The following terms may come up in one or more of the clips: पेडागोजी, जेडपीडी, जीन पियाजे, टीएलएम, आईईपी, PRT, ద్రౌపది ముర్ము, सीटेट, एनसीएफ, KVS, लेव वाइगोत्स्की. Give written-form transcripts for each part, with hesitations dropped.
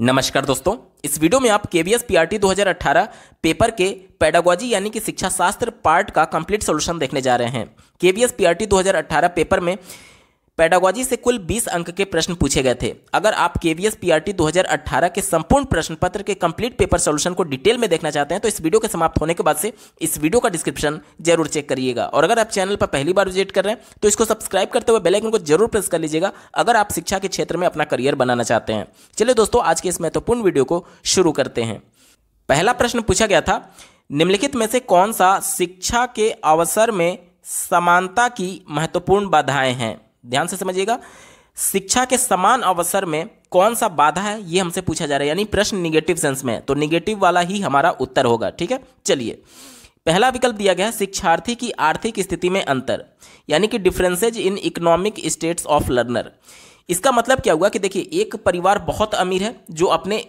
नमस्कार दोस्तों, इस वीडियो में आप केवीएस पीआरटी 2018 पेपर के पेडागोजी यानी कि शिक्षा शास्त्र पार्ट का कंप्लीट सॉल्यूशन देखने जा रहे हैं। केवीएस पीआरटी 2018 पेपर में पेडागोजी से कुल 20 अंक के प्रश्न पूछे गए थे। अगर आप केवीएस पीआरटी 2018 के संपूर्ण प्रश्न पत्र के कंप्लीट पेपर सॉल्यूशन को डिटेल में देखना चाहते हैं तो इस वीडियो के समाप्त होने के बाद से इस वीडियो का डिस्क्रिप्शन जरूर चेक करिएगा। और अगर आप चैनल पर पहली बार विजिट कर रहे हैं तो इसको सब्सक्राइब करते हुए बेल आइकन को जरूर प्रेस कर लीजिएगा अगर आप शिक्षा के क्षेत्र में अपना करियर बनाना चाहते हैं। चलिए दोस्तों, आज के इस महत्वपूर्ण वीडियो को शुरू करते हैं। पहला प्रश्न पूछा गया था, निम्नलिखित में से कौन सा शिक्षा के अवसर में समानता की महत्वपूर्ण बाधाएं हैं? ध्यान से समझिएगा, शिक्षा के समान अवसर में कौन सा बाधा है ये हमसे पूछा जा रहा है, यानी प्रश्न निगेटिव सेंस में, तो निगेटिव वाला ही हमारा उत्तर होगा। ठीक है, चलिए पहला विकल्प दिया गया है शिक्षार्थी की आर्थिक स्थिति में अंतर, यानी कि differences in economic status of learner. इसका मतलब क्या हुआ कि देखिए, एक परिवार बहुत अमीर है जो अपने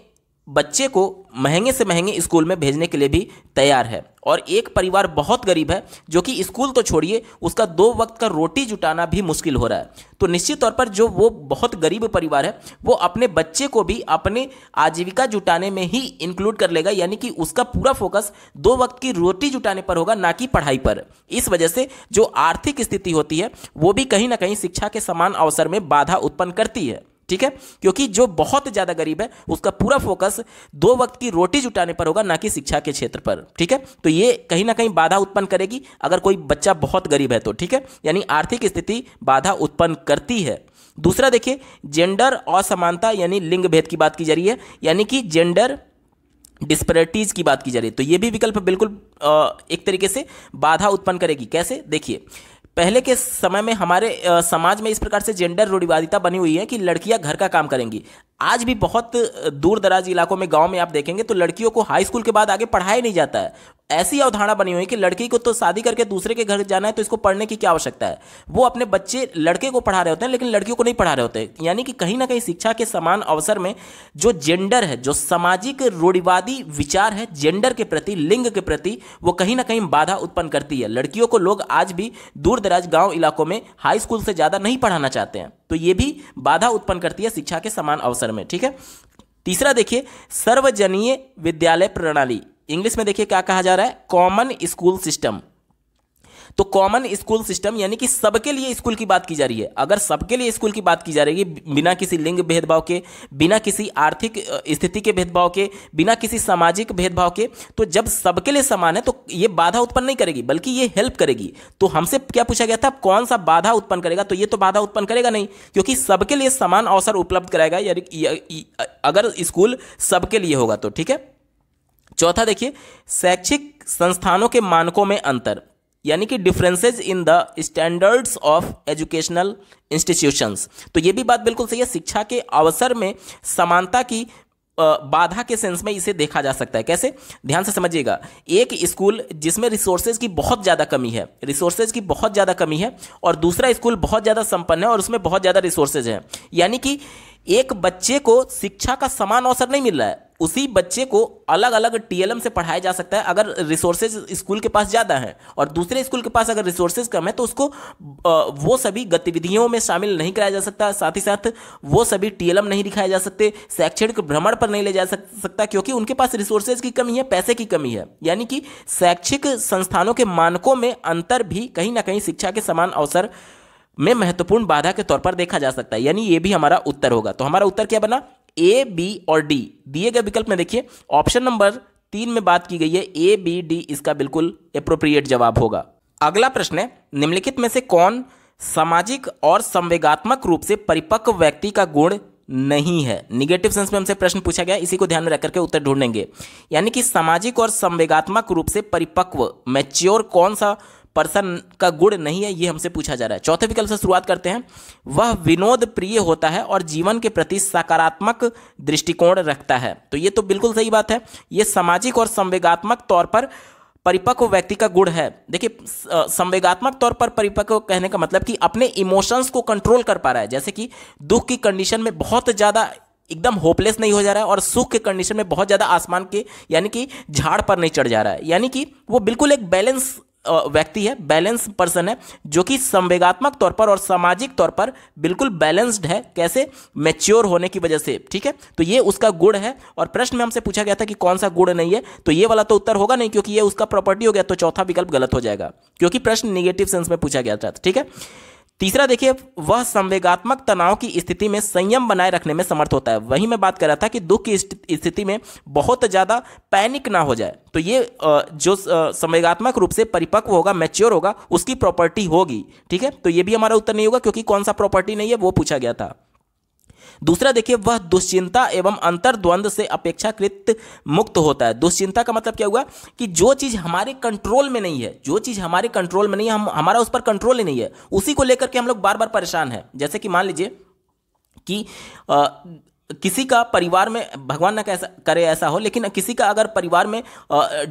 बच्चे को महंगे से महंगे स्कूल में भेजने के लिए भी तैयार है, और एक परिवार बहुत गरीब है जो कि स्कूल तो छोड़िए उसका दो वक्त का रोटी जुटाना भी मुश्किल हो रहा है। तो निश्चित तौर पर जो वो बहुत गरीब परिवार है वो अपने बच्चे को भी अपने आजीविका जुटाने में ही इंक्लूड कर लेगा, यानी कि उसका पूरा फोकस दो वक्त की रोटी जुटाने पर होगा, ना कि पढ़ाई पर। इस वजह से जो आर्थिक स्थिति होती है वो भी कहीं ना कहीं शिक्षा के समान अवसर में बाधा उत्पन्न करती है। ठीक है, क्योंकि जो बहुत ज़्यादा गरीब है उसका पूरा फोकस दो वक्त की रोटी जुटाने पर होगा, ना कि शिक्षा के क्षेत्र पर। ठीक है, तो ये कहीं ना कहीं बाधा उत्पन्न करेगी अगर कोई बच्चा बहुत गरीब है तो। ठीक है, यानी आर्थिक स्थिति बाधा उत्पन्न करती है। दूसरा देखिए, जेंडर असमानता यानी लिंग भेद की बात की जा रही है, यानी कि जेंडर डिस्पैरिटीज़ की बात की जा रही है, तो ये भी विकल्प बिल्कुल एक तरीके से बाधा उत्पन्न करेगी। कैसे? देखिए, पहले के समय में हमारे समाज में इस प्रकार से जेंडर रूढ़िवादिता बनी हुई है कि लड़कियां घर का काम करेंगी। आज भी बहुत दूर दराज इलाकों में, गांव में आप देखेंगे तो लड़कियों को हाई स्कूल के बाद आगे पढ़ाया नहीं जाता है। ऐसी अवधारणा बनी हुई है कि लड़की को तो शादी करके दूसरे के घर जाना है तो इसको पढ़ने की क्या आवश्यकता है। वो अपने बच्चे लड़के को पढ़ा रहे होते हैं लेकिन लड़कियों को नहीं पढ़ा रहे होते हैं। यानी कि कहीं ना कहीं शिक्षा के समान अवसर में जो जेंडर है, जो सामाजिक रूढ़िवादी विचार है जेंडर के प्रति, लिंग के प्रति, वो कहीं ना कहीं बाधा उत्पन्न करती है। लड़कियों को लोग आज भी दूर दराज गाँव इलाकों में हाई स्कूल से ज़्यादा नहीं पढ़ाना चाहते हैं, तो ये भी बाधा उत्पन्न करती है शिक्षा के समान अवसर में। ठीक है, तीसरा देखिए, सर्वजनीय विद्यालय प्रणाली, इंग्लिश में देखिए क्या कहा जा रहा है, कॉमन स्कूल सिस्टम। तो कॉमन स्कूल सिस्टम यानी कि सबके लिए स्कूल की बात की जा रही है। अगर सबके लिए स्कूल की बात की जा रही है, बिना किसी लिंग भेदभाव के, बिना किसी आर्थिक स्थिति के भेदभाव के, बिना किसी सामाजिक भेदभाव के, तो जब सबके लिए समान है तो ये बाधा उत्पन्न नहीं करेगी बल्कि ये हेल्प करेगी। तो हमसे क्या पूछा गया था, कौन सा बाधा उत्पन्न करेगा, तो ये तो बाधा उत्पन्न करेगा नहीं, क्योंकि सबके लिए समान अवसर उपलब्ध कराएगा, यानी अगर स्कूल सबके लिए होगा तो। ठीक है, चौथा देखिए, शैक्षिक संस्थानों के मानकों में अंतर, यानी कि differences in the standards of educational institutions. तो ये भी बात बिल्कुल सही है, शिक्षा के अवसर में समानता की बाधा के सेंस में इसे देखा जा सकता है। कैसे? ध्यान से समझिएगा, एक स्कूल जिसमें रिसोर्सेज की बहुत ज़्यादा कमी है, रिसोर्सेज की बहुत ज़्यादा कमी है, और दूसरा स्कूल बहुत ज़्यादा संपन्न है और उसमें बहुत ज़्यादा रिसोर्सेज है, यानी कि एक बच्चे को शिक्षा का समान अवसर नहीं मिल रहा है। उसी बच्चे को अलग अलग टीएलएम से पढ़ाया जा सकता है अगर रिसोर्सेज स्कूल के पास ज़्यादा हैं, और दूसरे स्कूल के पास अगर रिसोर्सेज कम है तो उसको वो सभी गतिविधियों में शामिल नहीं कराया जा सकता, साथ ही साथ वो सभी टीएलएम नहीं दिखाए जा सकते, शैक्षणिक भ्रमण पर नहीं ले जा सकता, क्योंकि उनके पास रिसोर्सेज की कमी है, पैसे की कमी है। यानी कि शैक्षिक संस्थानों के मानकों में अंतर भी कहीं ना कहीं शिक्षा के समान अवसर में महत्वपूर्ण बाधा के तौर पर देखा जा सकता है, यानी ये भी हमारा उत्तर होगा। तो हमारा उत्तर क्या बना, ए, बी और डी। दिए गए विकल्प में देखिए, ऑप्शन नंबर 3 में बात की गई है, ए, बी, डी इसका बिल्कुल एप्रोप्रिएट जवाब होगा। अगला प्रश्न है, निम्नलिखित में से कौन सामाजिक और संवेगात्मक रूप से परिपक्व व्यक्ति का गुण नहीं है? निगेटिव सेंस में हमसे प्रश्न पूछा गया, इसी को ध्यान में रखकर के उत्तर ढूंढेंगे, यानी कि सामाजिक और संवेगात्मक रूप से परिपक्व, मैच्योर कौन सा पर्सन का गुण नहीं है ये हमसे पूछा जा रहा है। चौथे विकल्प से शुरुआत करते हैं, वह विनोद प्रिय होता है और जीवन के प्रति सकारात्मक दृष्टिकोण रखता है। तो ये तो बिल्कुल सही बात है, ये सामाजिक और संवेगात्मक तौर पर परिपक्व व्यक्ति का गुण है। देखिए, संवेगात्मक तौर पर परिपक्व कहने का मतलब कि अपने इमोशंस को कंट्रोल कर पा रहा है, जैसे कि दुख की कंडीशन में बहुत ज़्यादा एकदम होपलेस नहीं हो जा रहा है, और सुख के कंडीशन में बहुत ज़्यादा आसमान के यानी कि झाड़ पर नहीं चढ़ जा रहा है, यानी कि वो बिल्कुल एक बैलेंस व्यक्ति है, बैलेंस पर्सन है, जो कि संवेगात्मक तौर पर और सामाजिक तौर पर बिल्कुल बैलेंस्ड है। कैसे? मैच्योर होने की वजह से। ठीक है, तो ये उसका गुण है। और प्रश्न में हमसे पूछा गया था कि कौन सा गुण नहीं है, तो ये वाला तो उत्तर होगा नहीं क्योंकि ये उसका प्रॉपर्टी हो गया, तो चौथा विकल्प गलत हो जाएगा क्योंकि प्रश्न निगेटिव सेंस में पूछा गया था। ठीक है, तीसरा देखिए, वह संवेगात्मक तनाव की स्थिति में संयम बनाए रखने में समर्थ होता है। वही मैं बात कर रहा था कि दुख की स्थिति में बहुत ज़्यादा पैनिक ना हो जाए, तो ये जो संवेगात्मक रूप से परिपक्व होगा, मैच्योर होगा, उसकी प्रॉपर्टी होगी। ठीक है, तो ये भी हमारा उत्तर नहीं होगा क्योंकि कौन सा प्रॉपर्टी नहीं है वो पूछा गया था। दूसरा देखिए, वह दुश्चिंता एवं अंतर्द्वंद से अपेक्षाकृत मुक्त होता है। दुश्चिंता का मतलब क्या हुआ कि जो चीज़ हमारे कंट्रोल में नहीं है, जो चीज़ हमारे कंट्रोल में नहीं है, हमारा उस पर कंट्रोल ही नहीं है, उसी को लेकर के हम लोग बार बार परेशान हैं। जैसे कि मान लीजिए कि किसी का परिवार में, भगवान ना करे ऐसा हो, लेकिन किसी का अगर परिवार में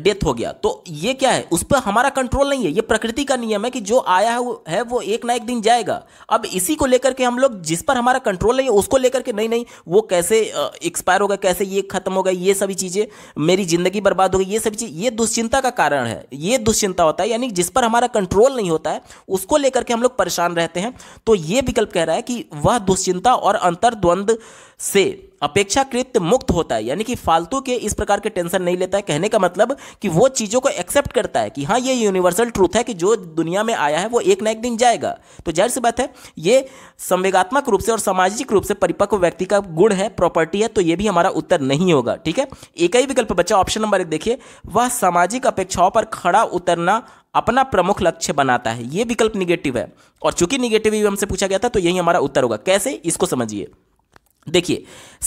डेथ हो गया, तो ये क्या है, उस पर हमारा कंट्रोल नहीं है। ये प्रकृति का नियम है कि जो आया है वो एक ना एक दिन जाएगा। अब इसी को लेकर के हम लोग, जिस पर हमारा कंट्रोल नहीं है, उसको लेकर के नहीं वो कैसे एक्सपायर होगा, कैसे ये खत्म होगा, ये सभी चीज़ें, मेरी ज़िंदगी बर्बाद होगी, ये सभी चीज़, ये दुश्चिंता का कारण है। ये दुश्चिंता होता है, यानी जिस पर हमारा कंट्रोल नहीं होता है उसको लेकर के हम लोग परेशान रहते हैं। तो ये विकल्प कह रहा है कि वह दुश्चिंता और अंतर्द्वंद से अपेक्षाकृत मुक्त होता है, यानी कि फालतू के इस प्रकार के टेंशन नहीं लेता है। कहने का मतलब कि वो चीज़ों को एक्सेप्ट करता है कि हाँ, ये यूनिवर्सल ट्रूथ है कि जो दुनिया में आया है वो एक ना एक दिन जाएगा। तो जाहिर सी बात है, ये संवेगात्मक रूप से और सामाजिक रूप से परिपक्व व्यक्ति का गुण है, प्रॉपर्टी है, तो ये भी हमारा उत्तर नहीं होगा। ठीक है, एक ही विकल्प बचा, ऑप्शन नंबर 1 देखिए, वह सामाजिक अपेक्षाओं पर खड़ा उतरना अपना प्रमुख लक्ष्य बनाता है। ये विकल्प निगेटिव है, और चूंकि निगेटिव ही हमसे पूछा गया था, तो यही हमारा उत्तर होगा। कैसे, इसको समझिए। देखिए,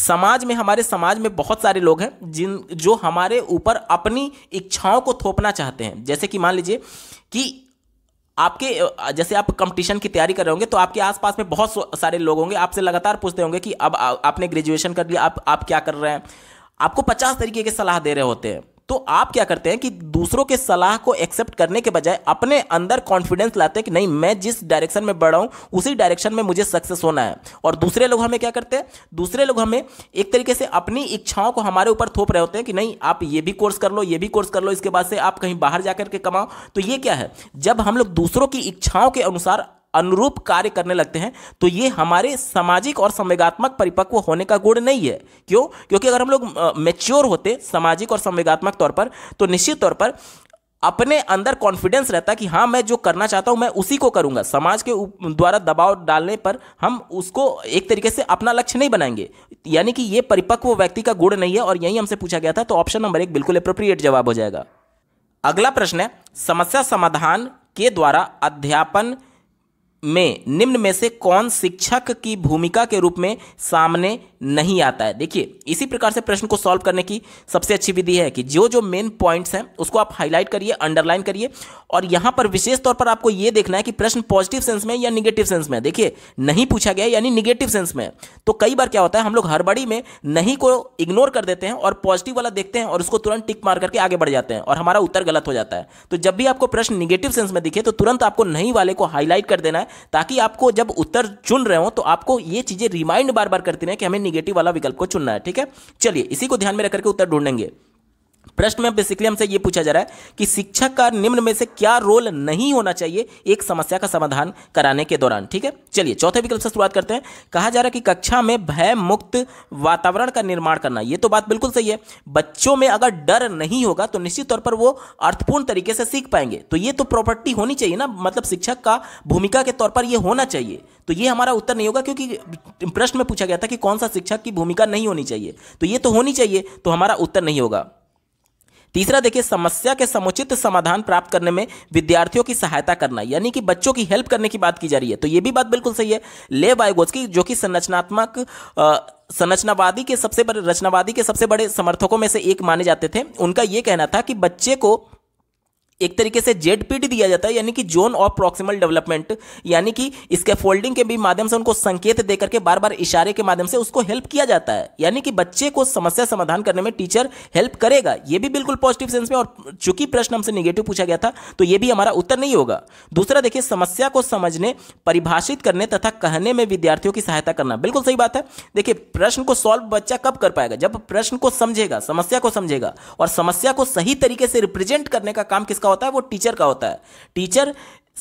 समाज में, हमारे समाज में बहुत सारे लोग हैं जो हमारे ऊपर अपनी इच्छाओं को थोपना चाहते हैं। जैसे कि मान लीजिए कि आपके, जैसे आप कंपटीशन की तैयारी कर रहे होंगे, तो आपके आसपास में बहुत सारे लोग होंगे, आपसे लगातार पूछते होंगे कि अब आपने ग्रेजुएशन कर लिया, आप क्या कर रहे हैं। आपको 50 तरीके के सलाह दे रहे होते हैं, तो आप क्या करते हैं कि दूसरों के सलाह को एक्सेप्ट करने के बजाय अपने अंदर कॉन्फिडेंस लाते हैं कि नहीं, मैं जिस डायरेक्शन में बढ़ रहा हूँ उसी डायरेक्शन में मुझे सक्सेस होना है। और दूसरे लोग हमें क्या करते हैं, दूसरे लोग हमें एक तरीके से अपनी इच्छाओं को हमारे ऊपर थोप रहे होते हैं कि नहीं, आप ये भी कोर्स कर लो, ये भी कोर्स कर लो, इसके बाद से आप कहीं बाहर जा कर के कमाओ। तो ये क्या है, जब हम लोग दूसरों की इच्छाओं के अनुसार अनुरूप कार्य करने लगते हैं, तो ये हमारे सामाजिक और संवेगात्मक परिपक्व होने का गुण नहीं है। क्यों? क्योंकि अगर हम लोग मैच्योर होते सामाजिक और संवेगात्मक तौर पर, तो निश्चित तौर पर अपने अंदर कॉन्फिडेंस रहता कि हाँ, मैं जो करना चाहता हूँ मैं उसी को करूँगा। समाज के द्वारा दबाव डालने पर हम उसको एक तरीके से अपना लक्ष्य नहीं बनाएंगे, यानी कि ये परिपक्व व्यक्ति का गुण नहीं है, और यही हमसे पूछा गया था। तो ऑप्शन नंबर 1 बिल्कुल एप्रोप्रिएट जवाब हो जाएगा। अगला प्रश्न है, समस्या समाधान के द्वारा अध्यापन में निम्न में से कौन शिक्षक की भूमिका के रूप में सामने नहीं आता है। देखिए, इसी प्रकार से प्रश्न को सॉल्व करने की सबसे अच्छी विधि है कि जो मेन पॉइंट्स हैं उसको आप हाईलाइट करिए, अंडरलाइन करिए, और यहाँ पर विशेष तौर पर आपको ये देखना है कि प्रश्न पॉजिटिव सेंस में या निगेटिव सेंस में। देखिए, नहीं पूछा गया यानी निगेटिव सेंस में। तो कई बार क्या होता है, हम लोग हड़बड़ी में नहीं को इग्नोर कर देते हैं और पॉजिटिव वाला देखते हैं और उसको तुरंत टिक मार करके आगे बढ़ जाते हैं, और हमारा उत्तर गलत हो जाता है। तो जब भी आपको प्रश्न निगेटिव सेंस में दिखे, तो तुरंत आपको नहीं वाले को हाईलाइट कर देना है, ताकि आपको जब उत्तर चुन रहे हो तो आपको ये चीजें रिमाइंड बार बार करती रहे कि हमें निगेटिव वाला विकल्प को चुनना है। ठीक है, चलिए इसी को ध्यान में रखकर के उत्तर ढूंढेंगे। प्रश्न में बेसिकली हमसे ये पूछा जा रहा है कि शिक्षक का निम्न में से क्या रोल नहीं होना चाहिए एक समस्या का समाधान कराने के दौरान। ठीक है, चलिए चौथे विकल्प से शुरुआत करते हैं। कहा जा रहा है कि कक्षा में भय मुक्त वातावरण का निर्माण करना। ये तो बात बिल्कुल सही है, बच्चों में अगर डर नहीं होगा तो निश्चित तौर पर वो अर्थपूर्ण तरीके से सीख पाएंगे। तो ये तो प्रॉपर्टी होनी चाहिए ना, मतलब शिक्षक का भूमिका के तौर पर यह होना चाहिए। तो ये हमारा उत्तर नहीं होगा क्योंकि प्रश्न में पूछा गया था कि कौन सा शिक्षक की भूमिका नहीं होनी चाहिए, तो ये तो होनी चाहिए, तो हमारा उत्तर नहीं होगा। तीसरा देखिए, समस्या के समुचित समाधान प्राप्त करने में विद्यार्थियों की सहायता करना, यानी कि बच्चों की हेल्प करने की बात की जा रही है, तो ये भी बात बिल्कुल सही है। लेव वाइगोत्स्की, जो कि रचनावादी के सबसे बड़े समर्थकों में से एक माने जाते थे, उनका ये कहना था कि बच्चे को एक तरीके से जेडपीडी दिया जाता है, यानी कि जोन ऑफ प्रॉक्सिमल डेवलपमेंट, यानी कि स्कैफोल्डिंग के भी माध्यम से उनको संकेत देकर के बार बार इशारे के माध्यम से उसको हेल्प किया जाता है, यानी कि बच्चे को समस्या समाधान करने में टीचर हेल्प करेगा। ये भी बिल्कुल पॉजिटिव सेंस में, और चूंकि प्रश्न हमसे निगेटिव पूछा गया था, तो ये भी हमारा उत्तर नहीं होगा। दूसरा देखिए, समस्या को समझने, परिभाषित करने तथा कहने में विद्यार्थियों की सहायता करना। बिल्कुल सही बात है। देखिए, प्रश्न को सॉल्व बच्चा कब कर पाएगा, जब प्रश्न को समझेगा, समस्या को समझेगा, और समस्या को सही तरीके से रिप्रेजेंट करने का काम किसका का होता है, वो टीचर का होता है। टीचर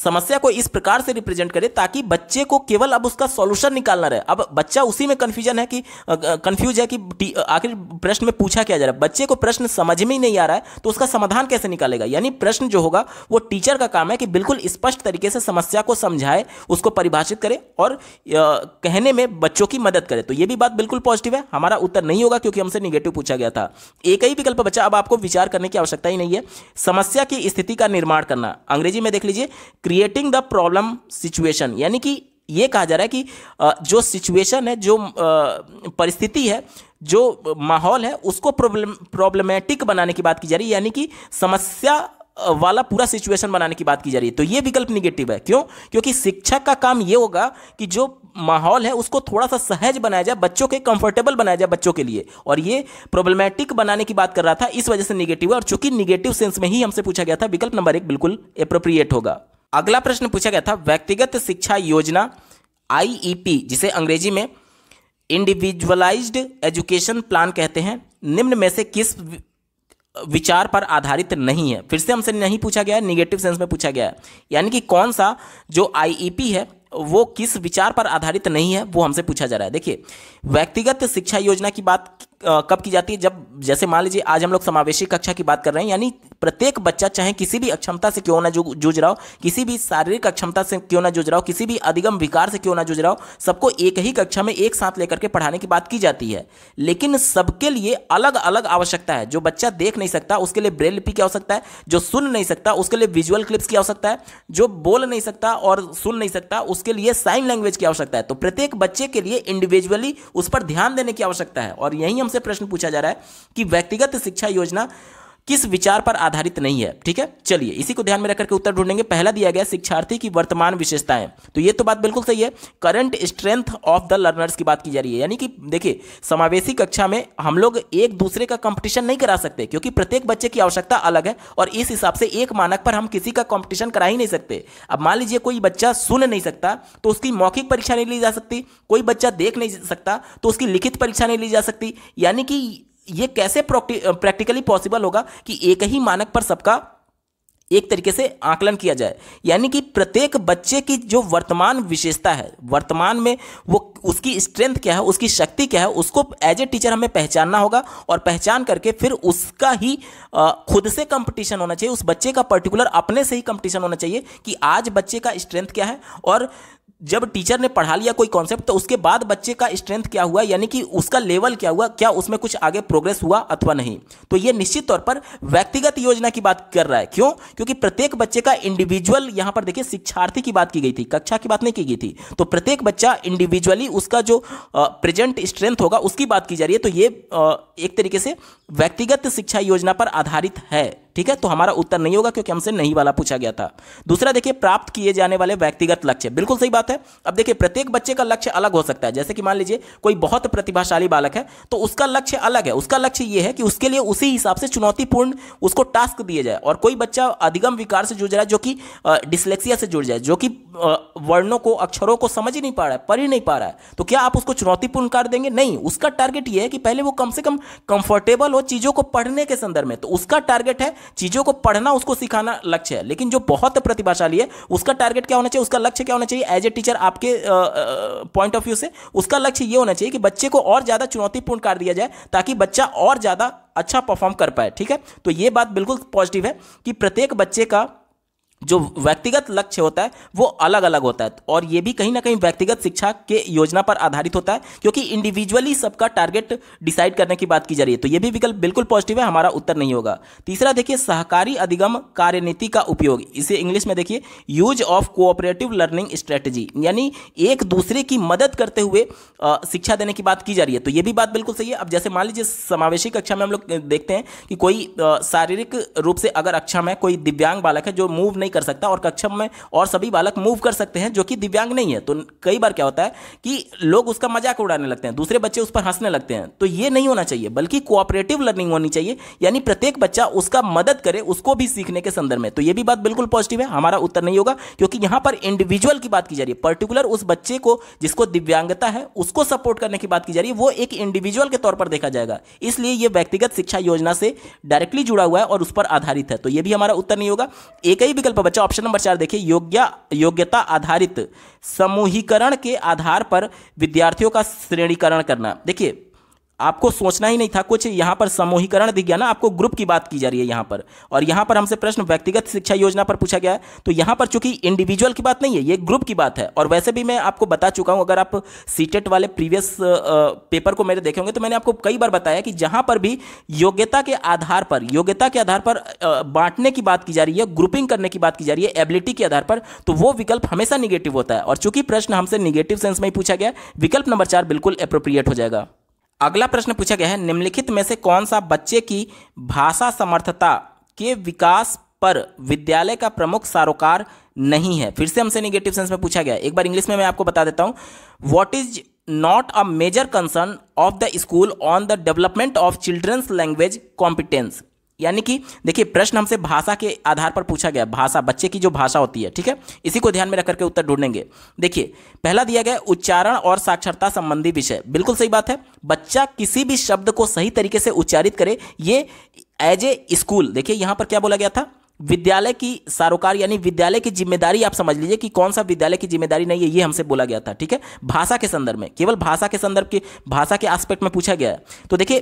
समस्या को इस प्रकार से रिप्रेजेंट करे ताकि बच्चे को केवल अब उसका सॉल्यूशन निकालना रहे। अब बच्चा उसी में कंफ्यूज है कि आखिर प्रश्न में पूछा क्या जा रहा है। बच्चे को प्रश्न समझ में ही नहीं आ रहा है तो उसका समाधान कैसे निकालेगा। यानी प्रश्न जो होगा वो टीचर का काम है कि बिल्कुल स्पष्ट तरीके से समस्या को समझाए, उसको परिभाषित करे और कहने में बच्चों की मदद करे। तो ये भी बात बिल्कुल पॉजिटिव है। हमारा उत्तर नहीं होगा क्योंकि हमसे निगेटिव पूछा गया था। एक ही विकल्प बचा, अब आपको विचार करने की आवश्यकता ही नहीं है। समस्या की स्थिति का निर्माण करना, अंग्रेजी में देख लीजिए क्रिएटिंग द प्रॉब्लम सिचुएशन, यानी कि ये कहा जा रहा है कि जो सिचुएशन है, जो परिस्थिति है, जो माहौल है, उसको प्रॉब्लमेटिक बनाने की बात की जा रही है। यानी कि समस्या वाला पूरा सिचुएशन बनाने की बात की जा रही है। तो ये विकल्प निगेटिव है। क्यों? क्योंकि शिक्षक का काम ये होगा कि जो माहौल है उसको थोड़ा सा सहज बनाया जाए, बच्चों के कंफर्टेबल बनाया जाए बच्चों के लिए, और ये प्रॉब्लमेटिक बनाने की बात कर रहा था, इस वजह से निगेटिव है। और चूंकि निगेटिव सेंस में ही हमसे पूछा गया था, विकल्प नंबर 1 बिल्कुल एप्रोप्रिएट होगा। अगला प्रश्न पूछा गया था व्यक्तिगत शिक्षा योजना आईईपी, जिसे अंग्रेजी में इंडिविजुअलाइज्ड एजुकेशन प्लान कहते हैं, निम्न में से किस विचार पर आधारित नहीं है। फिर से हमसे नहीं पूछा गया है, निगेटिव सेंस में पूछा गया है, यानी कि कौन सा जो आईईपी है वो किस विचार पर आधारित नहीं है, वो हमसे पूछा जा रहा है। देखिए व्यक्तिगत शिक्षा योजना की बात कब की जाती है, जब जैसे मान लीजिए आज हम लोग समावेशी कक्षा की बात कर रहे हैं, यानी प्रत्येक बच्चा चाहे किसी भी अक्षमता से क्यों ना जूझ रहा हो, किसी भी शारीरिक अक्षमता से क्यों ना जूझ रहा हो, किसी भी अधिगम विकार से क्यों ना जूझ रहा हो, सबको एक ही कक्षा में एक साथ लेकर के पढ़ाने की बात की जाती है। लेकिन सबके लिए अलग अलग आवश्यकता है। जो बच्चा देख नहीं सकता उसके लिए ब्रेल लिपि की आवश्यकता है, जो सुन नहीं सकता उसके लिए विजुअल क्लिप्स की आवश्यकता है, जो बोल नहीं सकता और सुन नहीं सकता उसके लिए साइन लैंग्वेज की आवश्यकता है। तो प्रत्येक बच्चे के लिए इंडिविजुअली उस पर ध्यान देने की आवश्यकता है। और यही हमसे प्रश्न पूछा जा रहा है कि व्यक्तिगत शिक्षा योजना किस विचार पर आधारित नहीं है। ठीक है, चलिए इसी को ध्यान में रखकर के उत्तर ढूंढेंगे। पहला दिया गया शिक्षार्थी की वर्तमान विशेषताएं, तो ये तो बात बिल्कुल सही है। Current strength of the learners की बात की जा रही है, यानी कि देखिए समावेशी कक्षा में हम लोग एक दूसरे का कंपटीशन नहीं करा सकते क्योंकि प्रत्येक बच्चे की आवश्यकता अलग है और इस हिसाब से एक मानक पर हम किसी का कंपटीशन करा ही नहीं सकते। अब मान लीजिए कोई बच्चा सुन नहीं सकता तो उसकी मौखिक परीक्षा नहीं ली जा सकती, कोई बच्चा देख नहीं सकता तो उसकी लिखित परीक्षा नहीं ली जा सकती। यानी कि ये कैसे प्रैक्टिकली पॉसिबल होगा कि एक ही मानक पर सबका एक तरीके से आकलन किया जाए। यानी कि प्रत्येक बच्चे की जो वर्तमान विशेषता है, वर्तमान में वो उसकी स्ट्रेंथ क्या है, उसकी शक्ति क्या है, उसको एज ए टीचर हमें पहचानना होगा और पहचान करके फिर उसका ही खुद से कंपटीशन होना चाहिए। उस बच्चे का पर्टिकुलर अपने से ही कंपटीशन होना चाहिए कि आज बच्चे का स्ट्रेंथ क्या है। और जब टीचर ने पढ़ा लिया कोई कॉन्सेप्ट तो उसके बाद बच्चे का स्ट्रेंथ क्या हुआ, यानी कि उसका लेवल क्या हुआ, क्या उसमें कुछ आगे प्रोग्रेस हुआ अथवा नहीं। तो ये निश्चित तौर पर व्यक्तिगत योजना की बात कर रहा है। क्यों? क्योंकि प्रत्येक बच्चे का इंडिविजुअल, यहाँ पर देखिए शिक्षार्थी की बात की गई थी, कक्षा की बात नहीं की गई थी। तो प्रत्येक बच्चा इंडिविजुअली उसका जो प्रेजेंट स्ट्रेंथ होगा उसकी बात की जा रही है। तो ये एक तरीके से व्यक्तिगत शिक्षा योजना पर आधारित है। ठीक है, तो हमारा उत्तर नहीं होगा क्योंकि हमसे नहीं वाला पूछा गया था। दूसरा देखिए प्राप्त किए जाने वाले व्यक्तिगत लक्ष्य, बिल्कुल सही बात है। अब देखिए प्रत्येक बच्चे का लक्ष्य अलग हो सकता है। जैसे कि मान लीजिए कोई बहुत प्रतिभाशाली बालक है तो उसका लक्ष्य अलग है, उसका लक्ष्य यह है कि उसके लिए उसी हिसाब से चुनौतीपूर्ण उसको टास्क दिए जाए। और कोई बच्चा अधिगम विकार से जुड़ रहा है, जो कि डिसलेक्सिया से जुड़ जाए, जो कि वर्णों को, अक्षरों को समझ ही नहीं पा रहा है, पढ़ ही नहीं पा रहा है, तो क्या आप उसको चुनौतीपूर्ण कार्य देंगे? नहीं, उसका टारगेट यह है कि पहले वो कम से कम कंफर्टेबल हो चीज़ों को पढ़ने के संदर्भ में। तो उसका टारगेट है चीजों को पढ़ना, उसको सिखाना लक्ष्य है। लेकिन जो बहुत प्रतिभाशाली है उसका टारगेट क्या होना चाहिए, उसका लक्ष्य क्या होना चाहिए एज ए टीचर आपके पॉइंट ऑफ व्यू से? उसका लक्ष्य ये होना चाहिए कि बच्चे को और ज्यादा चुनौतीपूर्ण कार्य दिया जाए ताकि बच्चा और ज्यादा अच्छा परफॉर्म कर पाए। ठीक है, तो यह बात बिल्कुल पॉजिटिव है कि प्रत्येक बच्चे का जो व्यक्तिगत लक्ष्य होता है वो अलग अलग होता है और ये भी कहीं ना कहीं व्यक्तिगत शिक्षा के योजना पर आधारित होता है क्योंकि इंडिविजुअली सबका टारगेट डिसाइड करने की बात की जा रही है। तो ये भी विकल्प बिल्कुल पॉजिटिव है, हमारा उत्तर नहीं होगा। तीसरा देखिए सहकारी अधिगम कार्यनीति का उपयोग, इसे इंग्लिश में देखिए use of cooperative learning strategy, यानी एक दूसरे की मदद करते हुए शिक्षा देने की बात की जा रही है। तो ये भी बात बिल्कुल सही है। अब जैसे मान लीजिए समावेशी कक्षा में हम लोग देखते हैं कि कोई शारीरिक रूप से अगर अक्षम है, कोई दिव्यांग बालक है जो मूव नहीं कर सकता और कक्षम में और सभी बालक मूव कर सकते हैं जो कि दिव्यांग नहीं है। तो कई बार क्या होता है कि लोग उसका मजाक उड़ाने लगते हैं, दूसरे बच्चे उस पर हंसने लगते हैं। तो ये नहीं होना चाहिए, बल्कि कोऑपरेटिव लर्निंग होनी चाहिए, यानी प्रत्येक बच्चा उसका मदद करे, उसको भी सीखने के संदर्भ में। तो ये भी बात बिल्कुल पॉजिटिव है, हमारा उत्तर नहीं होगा क्योंकि यहाँ पर इंडिविजुअल की बात की जा रही है, पर्टिकुलर उस बच्चे को जिसको दिव्यांगता है उसको सपोर्ट करने की बात की जा रही है, वो एक इंडिविजुअल के तौर पर देखा जाएगा। इसलिए ये व्यक्तिगत शिक्षा योजना से डायरेक्टली जुड़ा हुआ है और उस पर आधारित है। तो ये भी हमारा उत्तर नहीं होगा। एक ही विकल्प बचा, ऑप्शन नंबर 4 देखिए, योग्यता आधारित समूहीकरण के आधार पर विद्यार्थियों का श्रेणीकरण करना। देखिए आपको सोचना ही नहीं था कुछ, यहाँ पर समूहीकरण दिख गया ना, आपको ग्रुप की बात की जा रही है यहाँ पर। और यहाँ पर हमसे प्रश्न व्यक्तिगत शिक्षा योजना पर पूछा गया है, तो यहाँ पर चूंकि इंडिविजुअल की बात नहीं है, ये ग्रुप की बात है। और वैसे भी मैं आपको बता चुका हूँ, अगर आप सीटेट वाले प्रीवियस पेपर को मेरे देखे होंगे तो मैंने आपको कई बार बताया कि जहाँ पर भी योग्यता के आधार पर बांटने की बात की जा रही है, ग्रुपिंग करने की बात की जा रही है एबिलिटी के आधार पर, तो वो विकल्प हमेशा निगेटिव होता है। और चूंकि प्रश्न हमसे निगेटिव सेंस में ही पूछा गया, विकल्प नंबर 4 बिल्कुल एप्रोप्रिएट हो जाएगा। अगला प्रश्न पूछा गया है, निम्नलिखित में से कौन सा बच्चे की भाषा समर्थता के विकास पर विद्यालय का प्रमुख सरोकार नहीं है। फिर से हमसे निगेटिव सेंस में पूछा गया। एक बार इंग्लिश में मैं आपको बता देता हूँ, what is not a major concern of the school on the development of children's language competence. यानी कि देखिए प्रश्न हमसे भाषा के आधार पर पूछा गया, भाषा बच्चे की जो भाषा होती है, ठीक है, इसी को ध्यान में रख करके उत्तर ढूंढेंगे। देखिए पहला दिया गया उच्चारण और साक्षरता संबंधी विषय, बिल्कुल सही बात है, बच्चा किसी भी शब्द को सही तरीके से उच्चारित करे, ये एज ए स्कूल। देखिए यहाँ पर क्या बोला गया था, विद्यालय की सरोकार यानी विद्यालय की जिम्मेदारी, आप समझ लीजिए कि कौन सा विद्यालय की जिम्मेदारी नहीं है, ये हमसे बोला गया था, ठीक है, भाषा के संदर्भ में, केवल भाषा के संदर्भ के, भाषा के एस्पेक्ट में पूछा गया है। तो देखिए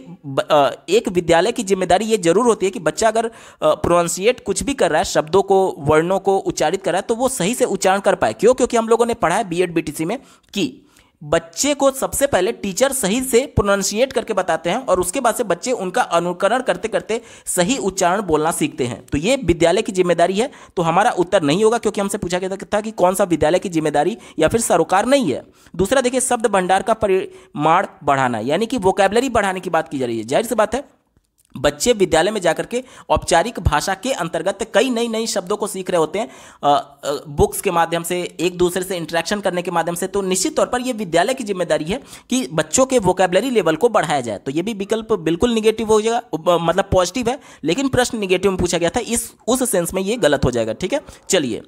एक विद्यालय की जिम्मेदारी ये जरूर होती है कि बच्चा अगर प्रोनाउंसिएट कुछ भी कर रहा है, शब्दों को, वर्णों को उच्चारित कर रहा है, तो वो सही से उच्चारण कर पाए। क्यों? क्योंकि हम लोगों ने पढ़ा है बीएड बीटीसी में कि बच्चे को सबसे पहले टीचर सही से प्रोनाउंसिएट करके बताते हैं और उसके बाद से बच्चे उनका अनुकरण करते करते सही उच्चारण बोलना सीखते हैं। तो ये विद्यालय की जिम्मेदारी है, तो हमारा उत्तर नहीं होगा क्योंकि हमसे पूछा गया था कि कौन सा विद्यालय की जिम्मेदारी या फिर सरोकार नहीं है। दूसरा देखिए, शब्द भंडार का परिमाण बढ़ाना, यानी कि वोकैबुलरी बढ़ाने की बात की जा रही है। जाहिर सी बात है बच्चे विद्यालय में जाकर के औपचारिक भाषा के अंतर्गत कई नई नई शब्दों को सीख रहे होते हैं, बुक्स के माध्यम से, एक दूसरे से इंटरेक्शन करने के माध्यम से। तो निश्चित तौर पर यह विद्यालय की जिम्मेदारी है कि बच्चों के वोकैबुलरी लेवल को बढ़ाया जाए। तो यह भी विकल्प बिल्कुल निगेटिव हो जाएगा, मतलब पॉजिटिव है लेकिन प्रश्न निगेटिव में पूछा गया था, उस सेंस में यह गलत हो जाएगा, ठीक है। चलिए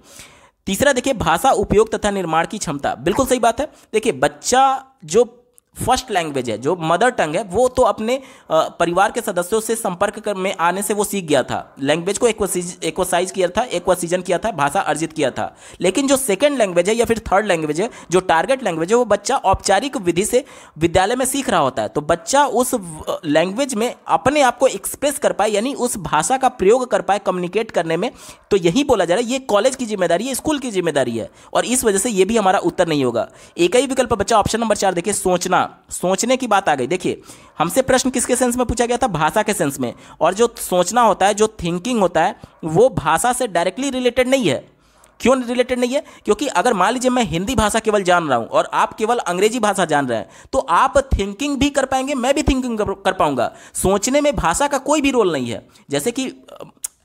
तीसरा देखिए, भाषा उपयोग तथा निर्माण की क्षमता, बिल्कुल सही बात है। देखिए बच्चा जो फर्स्ट लैंग्वेज है, जो मदर टंग है, वो तो अपने परिवार के सदस्यों से संपर्क में आने से वो सीख गया था, लैंग्वेज को एक्वासाइज किया था, एक्वासीजन किया था, भाषा अर्जित किया था। लेकिन जो सेकंड लैंग्वेज है या फिर थर्ड लैंग्वेज है, जो टारगेट लैंग्वेज है, वो बच्चा औपचारिक विधि से विद्यालय में सीख रहा होता है। तो बच्चा उस लैंग्वेज में अपने आप को एक्सप्रेस कर पाए, यानी उस भाषा का प्रयोग कर पाए कम्युनिकेट करने में, तो यही बोला जा रहा है ये कॉलेज की जिम्मेदारी है, स्कूल की जिम्मेदारी है, और इस वजह से ये भी हमारा उत्तर नहीं होगा। एक ही विकल्प बचा, ऑप्शन नंबर 4 देखिए, सोचने की बात आ गई। देखिए हमसे प्रश्न किसके सेंस में पूछा गया था, भाषा के सेंस में, और जो सोचना होता है, जो थिंकिंग होता है, वो भाषा से डायरेक्टली रिलेटेड नहीं है। क्यों रिलेटेड नहीं है? क्योंकि अगर मान लीजिए मैं हिंदी भाषा केवल जान रहा हूं और आप केवल अंग्रेजी भाषा जान रहे हैं, तो आप थिंकिंग भी कर पाएंगे, मैं भी थिंकिंग कर पाऊंगा, सोचने में भाषा का कोई भी रोल नहीं है। जैसे कि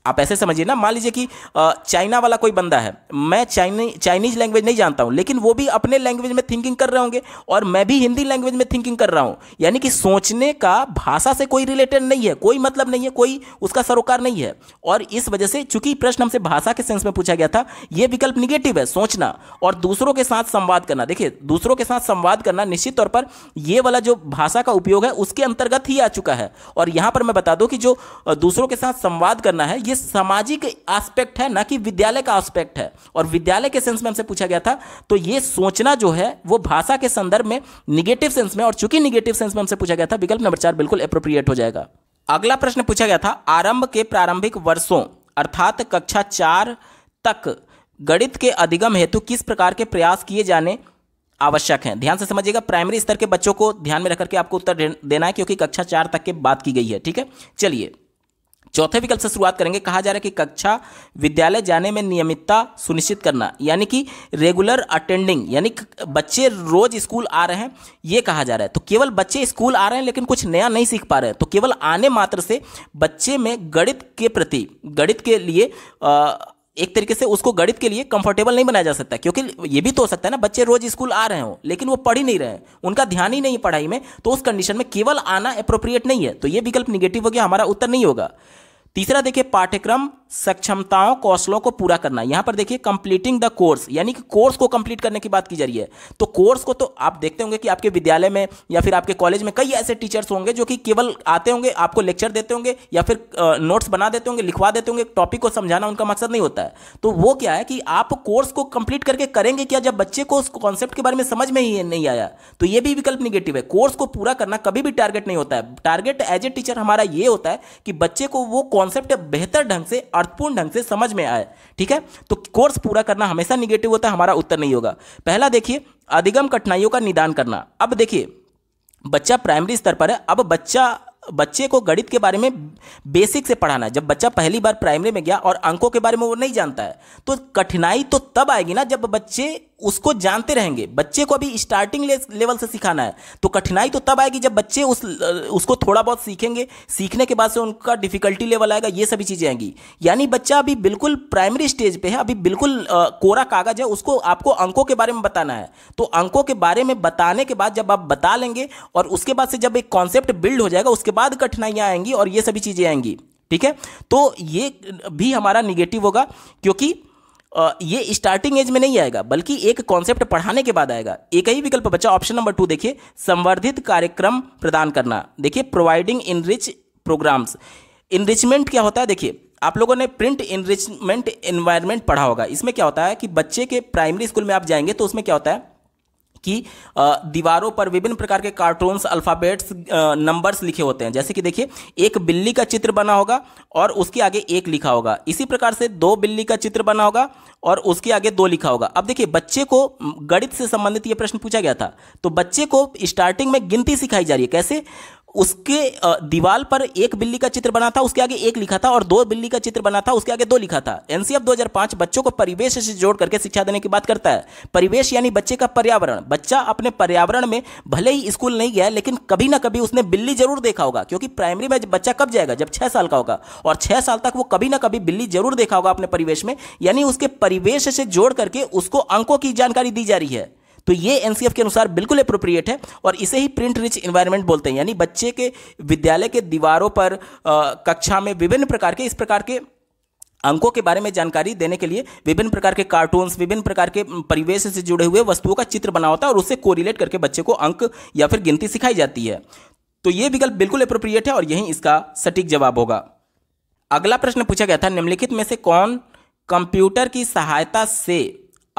आप ऐसे समझिए ना, मान लीजिए कि चाइना वाला कोई बंदा है, मैं चाइनीज लैंग्वेज नहीं जानता हूँ, लेकिन वो भी अपने लैंग्वेज में थिंकिंग कर रहे होंगे और मैं भी हिंदी लैंग्वेज में थिंकिंग कर रहा हूँ, यानी कि सोचने का भाषा से कोई रिलेटेड नहीं है, कोई मतलब नहीं है, कोई उसका सरोकार नहीं है। और इस वजह से चूंकि प्रश्न हमसे भाषा के सेंस में पूछा गया था, ये विकल्प निगेटिव है, सोचना और दूसरों के साथ संवाद करना। देखिए दूसरों के साथ संवाद करना निश्चित तौर पर ये वाला जो भाषा का उपयोग है उसके अंतर्गत ही आ चुका है। और यहाँ पर मैं बता दूँ कि जो दूसरों के साथ संवाद करना है, सामाजिक एस्पेक्ट है, ना कि विद्यालय का एस्पेक्ट है। और विद्यालय के सेंस में हमसे पूछा गया था, तो ये सोचना जो है वो भाषा के संदर्भ में निगेटिव सेंस में, और चूंकि निगेटिव सेंस में हमसे पूछा गया था, विकल्प नंबर 4 बिल्कुल एप्रोप्रिएट हो जाएगा। अगला प्रश्न पूछा गया था, आरंभ के प्रारंभिक वर्षों अर्थात कक्षा 4 तक गणित के अधिगम हेतु किस प्रकार के प्रयास किए जाने आवश्यक है। ध्यान से समझिएगा, प्राइमरी स्तर के बच्चों को ध्यान में रखकर के आपको उत्तर देना है क्योंकि कक्षा 4 तक की बात की गई है, ठीक है। चलिए चौथे विकल्प से शुरुआत करेंगे। कहा जा रहा है कि कक्षा विद्यालय जाने में नियमितता सुनिश्चित करना, यानी कि रेगुलर अटेंडिंग, यानी बच्चे रोज स्कूल आ रहे हैं ये कहा जा रहा है। तो केवल बच्चे स्कूल आ रहे हैं लेकिन कुछ नया नहीं सीख पा रहे हैं, तो केवल आने मात्र से बच्चे में गणित के लिए एक तरीके से उसको गणित के लिए कंफर्टेबल नहीं बनाया जा सकता, क्योंकि ये भी तो हो सकता है ना बच्चे रोज स्कूल आ रहे हो लेकिन वो पढ़ ही नहीं रहे हैं, उनका ध्यान ही नहीं पढ़ाई में, तो उस कंडीशन में केवल आना एप्रोप्रिएट नहीं है। तो ये विकल्प निगेटिव हो गया, हमारा उत्तर नहीं होगा। तीसरा देखिए पाठ्यक्रम सक्षमताओं कौशलों को पूरा करना। यहाँ पर देखिए कंप्लीटिंग द कोर्स, यानी कि कोर्स को कंप्लीट करने की बात की जा रही है। तो कोर्स को तो आप देखते होंगे कि आपके विद्यालय में या फिर आपके कॉलेज में कई ऐसे टीचर्स होंगे जो कि केवल आते होंगे, आपको लेक्चर देते होंगे या फिर नोट्स बना देते होंगे, लिखवा देते होंगे, टॉपिक को समझाना उनका मकसद नहीं होता है। तो वो क्या है कि आप कोर्स को कंप्लीट करके करेंगे क्या जब बच्चे को उस कॉन्सेप्ट के बारे में समझ में ही नहीं आया? तो ये भी विकल्प निगेटिव है। कोर्स को पूरा करना कभी भी टारगेट नहीं होता है। टारगेट एज ए टीचर हमारा ये होता है कि बच्चे को वो कॉन्सेप्ट बेहतर ढंग से, अर्थपूर्ण ढंग से समझ में आए। ठीक है, तो कोर्स पूरा करना हमेशा निगेटिव होता है, हमारा उत्तर नहीं होगा। पहला देखिए अधिगम कठिनाइयों का निदान करना। अब देखिए बच्चा प्राइमरी स्तर पर है, अब बच्चे को गणित के बारे में बेसिक से पढ़ाना। जब बच्चा पहली बार प्राइमरी में गया और अंकों के बारे में वो नहीं जानता है, तो कठिनाई तो तब आएगी ना जब बच्चे उसको जानते रहेंगे। बच्चे को अभी स्टार्टिंग लेवल से सिखाना है, तो कठिनाई तो तब आएगी जब बच्चे उसको थोड़ा बहुत सीखेंगे। सीखने के बाद से उनका डिफिकल्टी लेवल आएगा, ये सभी चीज़ें आएंगी। यानी बच्चा अभी बिल्कुल प्राइमरी स्टेज पे है, अभी बिल्कुल कोरा कागज है, उसको आपको अंकों के बारे में बताना है। तो अंकों के बारे में बताने के बाद जब आप बता लेंगे और उसके बाद से जब एक कॉन्सेप्ट बिल्ड हो जाएगा, उसके बाद कठिनाइयाँ आएंगी और ये सभी चीज़ें आएंगी। ठीक है, तो ये भी हमारा निगेटिव होगा, क्योंकि ये स्टार्टिंग एज में नहीं आएगा बल्कि एक कॉन्सेप्ट पढ़ाने के बाद आएगा। एक ही विकल्प बचा। ऑप्शन नंबर 2 देखिए संवर्धित कार्यक्रम प्रदान करना। देखिए प्रोवाइडिंग इनरिच प्रोग्राम्स। इनरिचमेंट क्या होता है? देखिए आप लोगों ने प्रिंट इनरिचमेंट एनवायरनमेंट पढ़ा होगा। इसमें क्या होता है कि बच्चे के प्राइमरी स्कूल में आप जाएंगे तो उसमें क्या होता है कि दीवारों पर विभिन्न प्रकार के कार्टून्स, अल्फ़ाबेट्स, नंबर्स लिखे होते हैं। जैसे कि देखिए एक बिल्ली का चित्र बना होगा और उसके आगे 1 लिखा होगा। इसी प्रकार से 2 बिल्ली का चित्र बना होगा और उसके आगे 2 लिखा होगा। अब देखिए बच्चे को गणित से संबंधित ये प्रश्न पूछा गया था, तो बच्चे को स्टार्टिंग में गिनती सिखाई जा रही है। कैसे? उसके दीवार पर एक बिल्ली का चित्र बना था, उसके आगे 1 लिखा था, और 2 बिल्ली का चित्र बना था, उसके आगे 2 लिखा था। एनसीएफ 2005 बच्चों को परिवेश से जोड़ करके शिक्षा देने की बात करता है। परिवेश यानी बच्चे का पर्यावरण। बच्चा अपने पर्यावरण में भले ही स्कूल नहीं गया, लेकिन कभी ना कभी उसने बिल्ली जरूर देखा होगा, क्योंकि प्राइमरी में बच्चा कब जाएगा? जब 6 साल का होगा, और 6 साल तक वो कभी ना कभी बिल्ली जरूर देखा होगा अपने परिवेश में। यानी उसके परिवेश से जोड़ करके उसको अंकों की जानकारी दी जा रही है। तो ये एनसीएफ के अनुसार बिल्कुल एप्रोप्रिएट है, और इसे ही प्रिंट रिच एनवायरनमेंट बोलते हैं। यानी बच्चे के विद्यालय के दीवारों पर कक्षा में विभिन्न प्रकार के इस प्रकार के अंकों के बारे में जानकारी देने के लिए विभिन्न प्रकार के कार्टून्स, विभिन्न प्रकार के परिवेश से जुड़े हुए वस्तुओं का चित्र बना होता है, और उससे कोरिलेट करके बच्चे को अंक या फिर गिनती सिखाई जाती है। तो ये विकल्प बिल्कुल एप्रोप्रिएट है और यही इसका सटीक जवाब होगा। अगला प्रश्न पूछा गया था निम्नलिखित में से कौन कंप्यूटर की सहायता से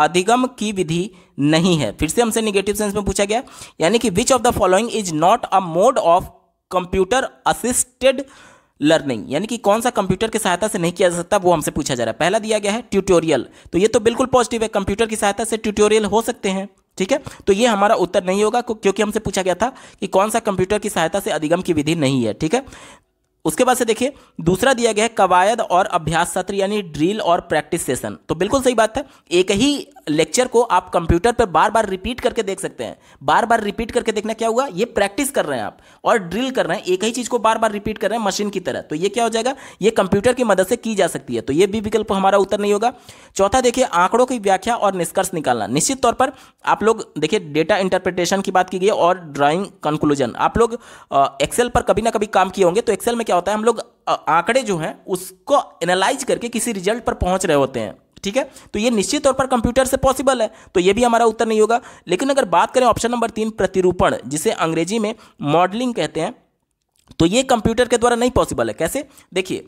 अधिगम की विधि नहीं है? फिर से हमसे निगेटिव सेंस में पूछा गया, यानी कि which of the following is not a mode of computer assisted learning, यानी कि कौन सा कंप्यूटर की सहायता से नहीं किया जा सकता, वो हमसे पूछा जा रहा है। पहला दिया गया है ट्यूटोरियल, तो ये तो बिल्कुल पॉजिटिव है। कंप्यूटर की सहायता से ट्यूटोरियल हो सकते हैं। ठीक है, तो ये हमारा उत्तर नहीं होगा, क्योंकि हमसे पूछा गया था कि कौन सा कंप्यूटर की सहायता से अधिगम की विधि नहीं है। ठीक है, उसके बाद से देखिए दूसरा दिया गया है कवायद और अभ्यास सत्र, यानी ड्रिल और प्रैक्टिस सेशन। तो बिल्कुल सही बात है, एक ही लेक्चर को आप कंप्यूटर पर बार बार रिपीट करके देख सकते हैं। बार बार रिपीट करके देखना क्या हुआ, ये प्रैक्टिस कर रहे हैं आप और ड्रिल कर रहे हैं, एक ही चीज़ को बार बार रिपीट कर रहे हैं मशीन की तरह। तो ये क्या हो जाएगा, ये कंप्यूटर की मदद से की जा सकती है। तो ये भी विकल्प हमारा उत्तर नहीं होगा। चौथा देखिए आंकड़ों की व्याख्या और निष्कर्ष निकालना। निश्चित तौर पर आप लोग देखिए डेटा इंटरप्रिटेशन की बात की गई और ड्राइंग कंक्लूजन। आप लोग एक्सेल पर कभी ना कभी काम किए होंगे, तो एक्सेल में होता है हम लोग आंकड़े जो हैं उसको एनालाइज करके किसी रिजल्ट पर पहुंच रहे होते हैं। ठीक है, तो ये निश्चित तौर पर कंप्यूटर से पॉसिबल है, तो ये भी हमारा उत्तर नहीं होगा। लेकिन अगर बात करें ऑप्शन नंबर 3 प्रतिरूपण, जिसे अंग्रेजी में मॉडलिंग कहते हैं, तो ये कंप्यूटर के द्वारा नहीं पॉसिबल है। कैसे? देखिए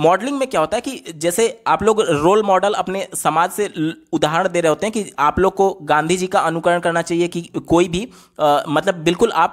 मॉडलिंग में क्या होता है कि जैसे आप लोग रोल मॉडल अपने समाज से उदाहरण दे रहे होते हैं कि आप लोग को गांधी जी का अनुकरण करना चाहिए, कि कोई भी मतलब बिल्कुल आप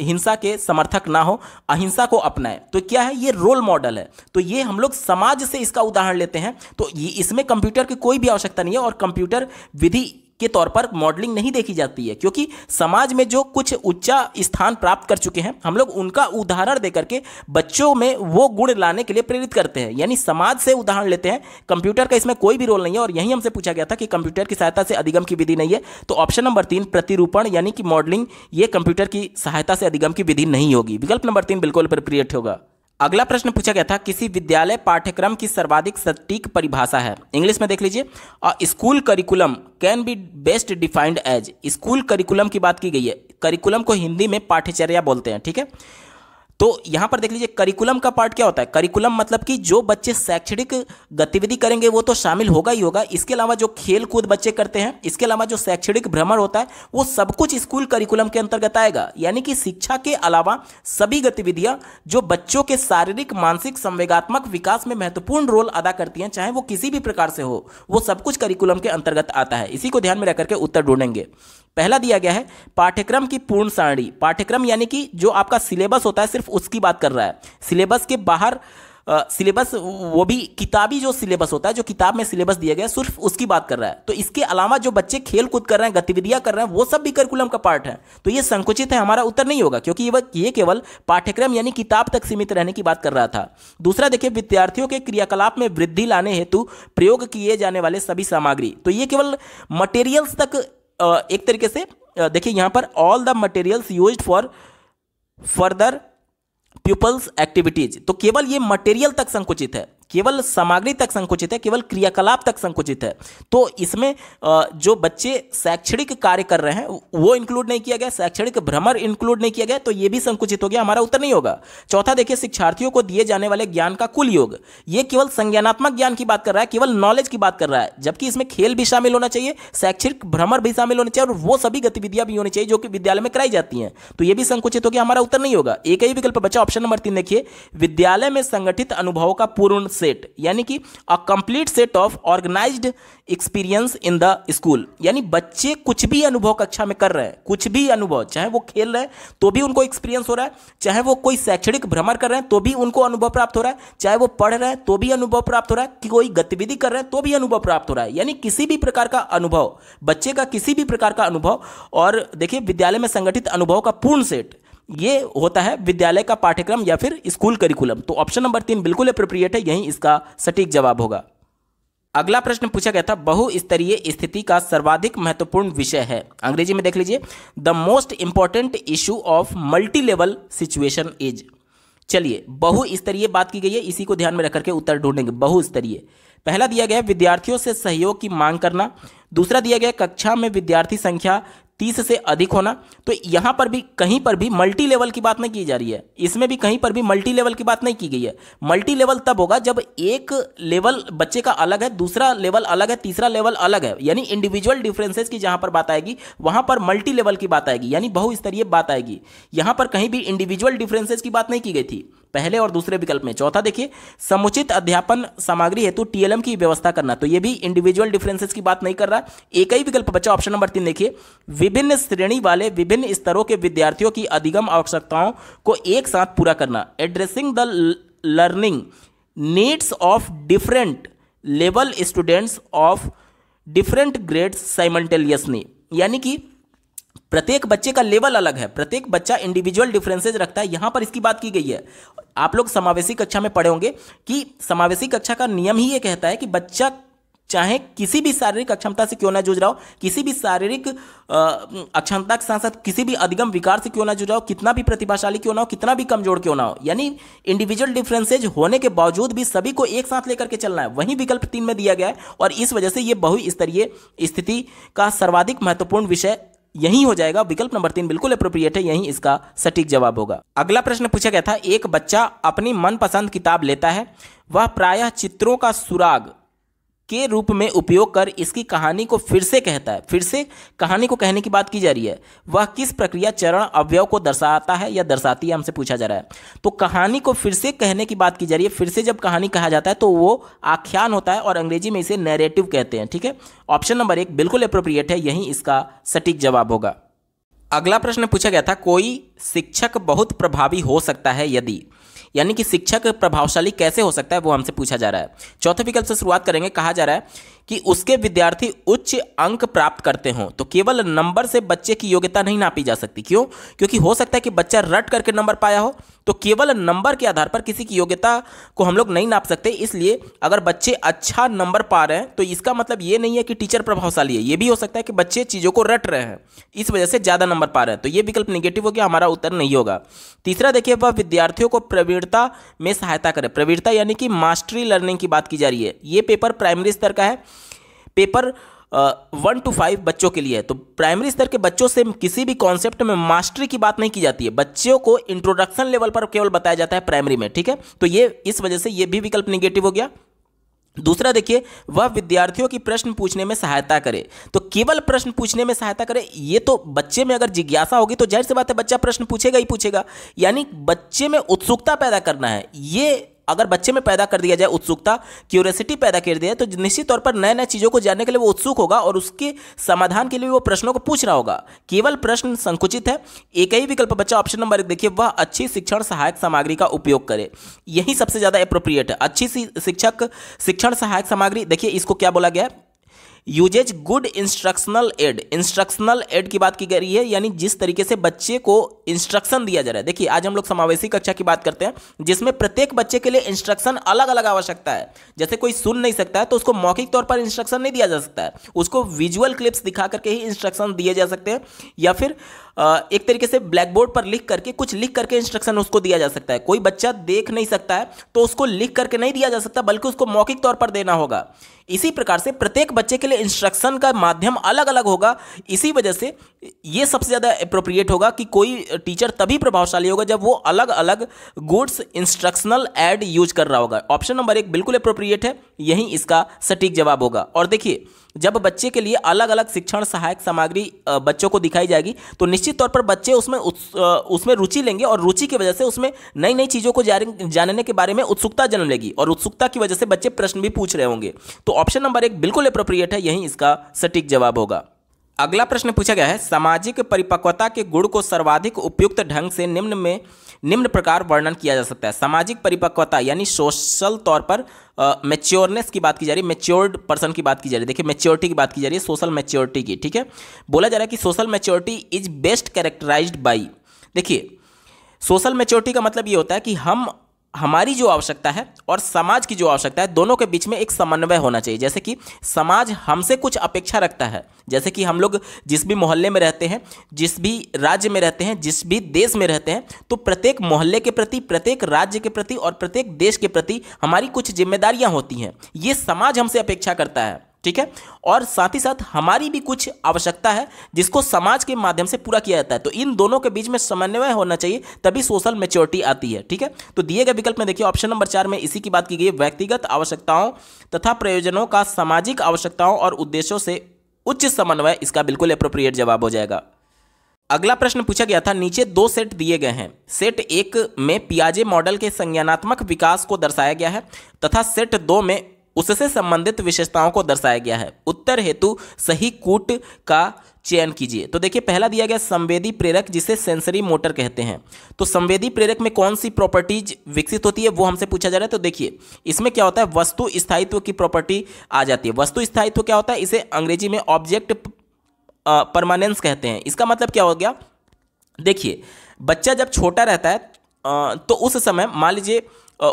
हिंसा के समर्थक ना हो, अहिंसा को अपनाएं। तो क्या है, ये रोल मॉडल है, तो ये हम लोग समाज से इसका उदाहरण लेते हैं। तो इसमें कंप्यूटर की कोई भी आवश्यकता नहीं है, और कंप्यूटर विधि के तौर पर मॉडलिंग नहीं देखी जाती है, क्योंकि समाज में जो कुछ उच्च स्थान प्राप्त कर चुके हैं हम लोग उनका उदाहरण देकर के बच्चों में वो गुण लाने के लिए प्रेरित करते हैं। यानी समाज से उदाहरण लेते हैं, कंप्यूटर का इसमें कोई भी रोल नहीं है। और यही हमसे पूछा गया था कि कंप्यूटर की सहायता से अधिगम की विधि नहीं है। तो ऑप्शन नंबर 3 प्रतिरूपण यानी कि मॉडलिंग, ये कंप्यूटर की सहायता से अधिगम की विधि नहीं होगी। विकल्प नंबर 3 बिल्कुल एप्रोप्रिएट होगा। अगला प्रश्न पूछा गया था किसी विद्यालय पाठ्यक्रम की सर्वाधिक सटीक परिभाषा है, इंग्लिश में देख लीजिए। और school curriculum can be best defined as, school curriculum की बात की गई है, करिकुलम को हिंदी में पाठ्यचर्या बोलते हैं, ठीक है। तो यहाँ पर देख लीजिए करिकुलम का पार्ट क्या होता है। करिकुलम मतलब कि जो बच्चे शैक्षणिक गतिविधि करेंगे वो तो शामिल होगा ही होगा, इसके अलावा जो खेल कूद बच्चे करते हैं, इसके अलावा जो शैक्षणिक भ्रमण होता है, वो सब कुछ स्कूल करिकुलम के अंतर्गत आएगा। यानी कि शिक्षा के अलावा सभी गतिविधियाँ जो बच्चों के शारीरिक, मानसिक, संवेगात्मक विकास में महत्वपूर्ण रोल अदा करती हैं, चाहे वो किसी भी प्रकार से हो, वो सब कुछ करिकुलम के अंतर्गत आता है। इसी को ध्यान में रख करके उत्तर ढूंढेंगे। पहला दिया गया है पाठ्यक्रम की पूर्ण सारणी। पाठ्यक्रम यानी कि जो आपका सिलेबस होता है, सिर्फ उसकी बात कर रहा है। सिलेबस के बाहर सिलेबस वो भी किताबी जो सिलेबस होता है, जो किताब में सिलेबस दिया गया, सिर्फ उसकी बात कर रहा है। तो इसके अलावा जो बच्चे खेल कूद कर रहे हैं, गतिविधियां कर रहे हैं, वो सब भी करिकुलम का पार्ट है। तो ये संकुचित है, हमारा उत्तर नहीं होगा, क्योंकि ये केवल पाठ्यक्रम यानी किताब तक सीमित रहने की बात कर रहा था। दूसरा देखिए, विद्यार्थियों के क्रियाकलाप में वृद्धि लाने हेतु प्रयोग किए जाने वाले सभी सामग्री। तो ये केवल मटेरियल्स तक, एक तरीके से देखिए यहाँ पर all the materials used for further people's activities. तो केवल ये मटेरियल तक संकुचित है, केवल सामग्री तक संकुचित है, केवल क्रियाकलाप तक संकुचित है। तो इसमें जो बच्चे शैक्षणिक कार्य कर रहे हैं वो इंक्लूड नहीं किया गया, शैक्षणिक भ्रमण इंक्लूड नहीं किया गया, तो ये भी संकुचित हो गया, हमारा उत्तर नहीं होगा। चौथा देखिए, शिक्षार्थियों को दिए जाने वाले ज्ञान का कुल योग। ये केवल संज्ञानात्मक ज्ञान की बात कर रहा है, केवल नॉलेज की बात कर रहा है, जबकि इसमें खेल भी शामिल होना चाहिए, शैक्षणिक भ्रमण भी शामिल होना चाहिए, और वो सभी गतिविधियां भी होनी चाहिए जो कि विद्यालय में कराई जाती हैं। तो ये भी संकुचित हो गया, हमारा उत्तर नहीं होगा। एक ही विकल्प बचा, ऑप्शन नंबर 3 देखिए, विद्यालय में संगठित अनुभवों का पूर्ण सेट, यानी कि a complete set of organised experience in the school. यानी बच्चे कुछ भी अनुभव कक्षा में कर रहे हैं, कुछ भी अनुभव, चाहे वो खेल रहे हैं तो भी उनको एक्सपीरियंस हो रहा है, चाहे वो कोई शैक्षणिक भ्रमण कर रहे हैं तो भी उनको अनुभव प्राप्त हो रहा है, चाहे वो पढ़ रहे हैं तो भी अनुभव प्राप्त हो रहा है, कि कोई गतिविधि कर रहे हैं तो भी अनुभव प्राप्त हो रहा है। यानी किसी भी प्रकार का अनुभव, बच्चे का किसी भी प्रकार का अनुभव। और देखिए, विद्यालय में संगठित अनुभव का पूर्ण सेट, ये होता है विद्यालय का पाठ्यक्रम या फिर स्कूल करिकुलम। तो ऑप्शन नंबर 3 बिल्कुल एप्रोप्रिएट है, यही इसका सटीक जवाब होगा। अगला प्रश्न पूछा गया था, बहुस्तरीय स्थिति का सर्वाधिक महत्वपूर्ण विषय है। अंग्रेजी में देख लीजिए, the most important issue of multi level situation is. चलिए, बहुस्तरीय बात की गई है, इसी को ध्यान में रखकर के उत्तर ढूंढेंगे। बहुस्तरीय, पहला दिया गया है विद्यार्थियों से सहयोग की मांग करना, दूसरा दिया गया कक्षा में विद्यार्थी संख्या 30 से अधिक होना। तो यहाँ पर भी कहीं पर भी मल्टी लेवल की बात नहीं की जा रही है, इसमें भी कहीं पर भी मल्टी लेवल की बात नहीं की गई है। मल्टी लेवल तब होगा जब एक लेवल बच्चे का अलग है, दूसरा लेवल अलग है, तीसरा लेवल अलग है, यानी इंडिविजुअल डिफरेंसेस की जहाँ पर बात आएगी वहाँ पर मल्टी लेवल की बात आएगी, यानी बहुस्तरीय बात आएगी। यहाँ पर कहीं भी इंडिविजुअल डिफरेंसेस की बात नहीं की गई थी पहले और दूसरे विकल्प में। चौथा देखिए, समुचित अध्यापन सामग्री हेतु टीएलएम की व्यवस्था करना। तो ये भी इंडिविजुअल डिफरेंसेस की बात नहीं कर रहा। एक ही विकल्प बचा, ऑप्शन नंबर 3 देखिए, विभिन्न श्रेणी वाले विभिन्न स्तरों के विद्यार्थियों की अधिगम आवश्यकताओं को एक साथ पूरा करना। Addressing the learning needs of different level students of different grades simultaneously. यानी कि प्रत्येक बच्चे का लेवल अलग है, प्रत्येक बच्चा इंडिविजुअल डिफरेंसेज रखता है, यहाँ पर इसकी बात की गई है। आप लोग समावेशी कक्षा में पढ़े होंगे कि समावेशी कक्षा का नियम ही ये कहता है कि बच्चा चाहे किसी भी शारीरिक अक्षमता से क्यों ना जूझ रहा हो, किसी भी शारीरिक अक्षमता के साथ साथ किसी भी अधिगम विकार से क्यों ना जूझ रहा हो, कितना भी प्रतिभाशाली क्यों ना हो, कितना भी कमजोर क्यों ना हो, यानी इंडिविजुअल डिफरेंसेज होने के बावजूद भी सभी को एक साथ लेकर के चलना है। वहीं विकल्प 3 में दिया गया है, और इस वजह से ये बहुस्तरीय स्थिति का सर्वाधिक महत्वपूर्ण विषय यही हो जाएगा। विकल्प नंबर 3 बिल्कुल एप्रोप्रिएट है, यही इसका सटीक जवाब होगा। अगला प्रश्न पूछा गया था, एक बच्चा अपनी मनपसंद किताब लेता है, वह प्रायः चित्रों का सुराग के रूप में उपयोग कर इसकी कहानी को फिर से कहता है। फिर से कहानी को कहने की बात की जा रही है। वह किस प्रक्रिया, चरण, अवयव को दर्शाता है या दर्शाती है, हमसे पूछा जा रहा है। तो कहानी को फिर से कहने की बात की जा रही है। फिर से जब कहानी कहा जाता है तो वो आख्यान होता है, और अंग्रेजी में इसे नैरेटिव कहते हैं, ठीक है। ऑप्शन नंबर 1 बिल्कुल एप्रोप्रिएट है, यही इसका सटीक जवाब होगा। अगला प्रश्न पूछा गया था, कोई शिक्षक बहुत प्रभावी हो सकता है यदि, यानी कि शिक्षक प्रभावशाली कैसे हो सकता है, वो हमसे पूछा जा रहा है। चौथे विकल्प से शुरुआत करेंगे। कहा जा रहा है कि उसके विद्यार्थी उच्च अंक प्राप्त करते हों। तो केवल नंबर से बच्चे की योग्यता नहीं नापी जा सकती। क्यों? क्योंकि हो सकता है कि बच्चा रट करके नंबर पाया हो, तो केवल नंबर के आधार पर किसी की योग्यता को हम लोग नहीं नाप सकते। इसलिए अगर बच्चे अच्छा नंबर पा रहे हैं तो इसका मतलब ये नहीं है कि टीचर प्रभावशाली है, ये भी हो सकता है कि बच्चे चीज़ों को रट रहे हैं, इस वजह से ज़्यादा नंबर पा रहे हैं। तो ये विकल्प निगेटिव हो गया, हमारा उत्तर नहीं होगा। तीसरा देखिए, वह विद्यार्थियों को प्रवीणता में सहायता करें। प्रवीणता यानी कि मास्टरी लर्निंग की बात की जा रही है। ये पेपर प्राइमरी स्तर का है, पेपर 1 to 5 बच्चों के लिए है। तो प्राइमरी स्तर के बच्चों से किसी भी कॉन्सेप्ट में मास्टरी की बात नहीं की जाती है, बच्चों को इंट्रोडक्शन लेवल पर केवल बताया जाता है प्राइमरी में, ठीक है। तो ये इस वजह से ये भी विकल्प निगेटिव हो गया। दूसरा देखिए, वह विद्यार्थियों की प्रश्न पूछने में सहायता करे। तो केवल प्रश्न पूछने में सहायता करे, ये तो बच्चे में अगर जिज्ञासा होगी तो जाहिर सी बात है बच्चा प्रश्न पूछेगा ही पूछेगा, यानी बच्चे में उत्सुकता पैदा करना है। ये अगर बच्चे में पैदा कर दिया जाए उत्सुकता, क्यूरियोसिटी पैदा कर दिया जाए, तो निश्चित तौर पर नए नए चीज़ों को जानने के लिए वो उत्सुक होगा और उसके समाधान के लिए वो प्रश्नों को पूछ रहा होगा। केवल प्रश्न संकुचित है, एक ही विकल्प बच्चा। ऑप्शन नंबर 1 देखिए, वह अच्छी शिक्षण सहायक सामग्री का उपयोग करे, यही सबसे ज़्यादा अप्रोप्रिएट है। अच्छी शिक्षक शिक्षण सहायक सामग्री, देखिए इसको क्या बोला गया है, uses good instructional aid. Instructional aid की बात की गई है, यानी जिस तरीके से बच्चे को इंस्ट्रक्शन दिया जा रहा है। देखिए आज हम लोग समावेशी कक्षा की बात करते हैं, जिसमें प्रत्येक बच्चे के लिए इंस्ट्रक्शन अलग अलग आवश्यकता है। जैसे कोई सुन नहीं सकता है तो उसको मौखिक तौर पर इंस्ट्रक्शन नहीं दिया जा सकता है, उसको विजुअल क्लिप्स दिखा करके ही इंस्ट्रक्शन दिए जा सकते हैं, या फिर एक तरीके से ब्लैक बोर्ड पर लिख करके, कुछ लिख करके इंस्ट्रक्शन उसको दिया जा सकता है। कोई बच्चा देख नहीं सकता है तो उसको लिख करके नहीं दिया जा सकता, बल्कि उसको मौखिक तौर पर देना होगा। इसी प्रकार से प्रत्येक बच्चे के लिए इंस्ट्रक्शन का माध्यम अलग अलग होगा। इसी वजह से ये सबसे ज़्यादा एप्रोप्रिएट होगा कि कोई टीचर तभी प्रभावशाली होगा जब वो अलग अलग गुड्स इंस्ट्रक्शनल एड यूज कर रहा होगा। ऑप्शन नंबर 1 बिल्कुल एप्रोप्रिएट है, यही इसका सटीक जवाब होगा। और देखिए, जब बच्चे के लिए अलग अलग शिक्षण सहायक सामग्री बच्चों को दिखाई जाएगी तो निश्चित तौर पर बच्चे उसमें रुचि लेंगे, और रुचि की वजह से उसमें नई नई चीज़ों को जानने के बारे में उत्सुकता जन्म लेगी, और उत्सुकता की वजह से बच्चे प्रश्न भी पूछ रहे होंगे। तो ऑप्शन नंबर 1 बिल्कुल एप्रोप्रिएट है, यही इसका सटीक जवाब होगा। अगला प्रश्न पूछा गया है, सामाजिक परिपक्वता के गुण को सर्वाधिक उपयुक्त ढंग से निम्न प्रकार वर्णन किया जा सकता है। सामाजिक परिपक्वता यानी सोशल तौर पर मैच्योरनेस की बात की जा रही है, मैच्योर्ड पर्सन की बात की जा रही है। देखिए मैच्योरिटी की बात की जा रही है, सोशल मैच्योरिटी की, ठीक है। बोला जा रहा है कि social maturity is best characterised by. देखिए सोशल मैच्योरिटी का मतलब ये होता है कि हमारी जो आवश्यकता है और समाज की जो आवश्यकता है, दोनों के बीच में एक समन्वय होना चाहिए। जैसे कि समाज हमसे कुछ अपेक्षा रखता है, जैसे कि हम लोग जिस भी मोहल्ले में रहते हैं, जिस भी राज्य में रहते हैं, जिस भी देश में रहते हैं, तो प्रत्येक मोहल्ले के प्रति, प्रत्येक राज्य के प्रति और प्रत्येक देश के प्रति हमारी कुछ जिम्मेदारियां होती हैं। ये समाज हमसे अपेक्षा करता है, ठीक है। और साथ ही साथ हमारी भी कुछ आवश्यकता है जिसको समाज के माध्यम से पूरा किया जाता है। तो इन दोनों के बीच में समन्वय होना चाहिए, तभी सोशल मैच्योरिटी आती है, ठीक है। तो दिए गए विकल्प में देखिए, ऑप्शन नंबर 4 में इसी की बात की गई है, व्यक्तिगत आवश्यकताओं तथा प्रयोजनों का सामाजिक आवश्यकताओं और उद्देश्यों से उच्च समन्वय, इसका बिल्कुल एप्रोप्रिएट जवाब हो जाएगा। अगला प्रश्न पूछा गया था, नीचे 2 सेट दिए गए हैं। सेट 1 में पियाजे मॉडल के संज्ञानात्मक विकास को दर्शाया गया है तथा सेट 2 में उससे संबंधित विशेषताओं को दर्शाया गया है। उत्तर हेतु सही कूट का चयन कीजिए। तो देखिए पहला दिया गया संवेदी प्रेरक, जिसे सेंसरी मोटर कहते हैं। तो संवेदी प्रेरक में कौन सी प्रॉपर्टीज विकसित होती है वो हमसे पूछा जा रहा है। तो देखिए इसमें क्या होता है, वस्तु स्थायित्व की प्रॉपर्टी आ जाती है। वस्तु स्थायित्व क्या होता है, इसे अंग्रेजी में ऑब्जेक्ट परमानेंस कहते हैं। इसका मतलब क्या हो गया, देखिए बच्चा जब छोटा रहता है तो उस समय मान लीजिए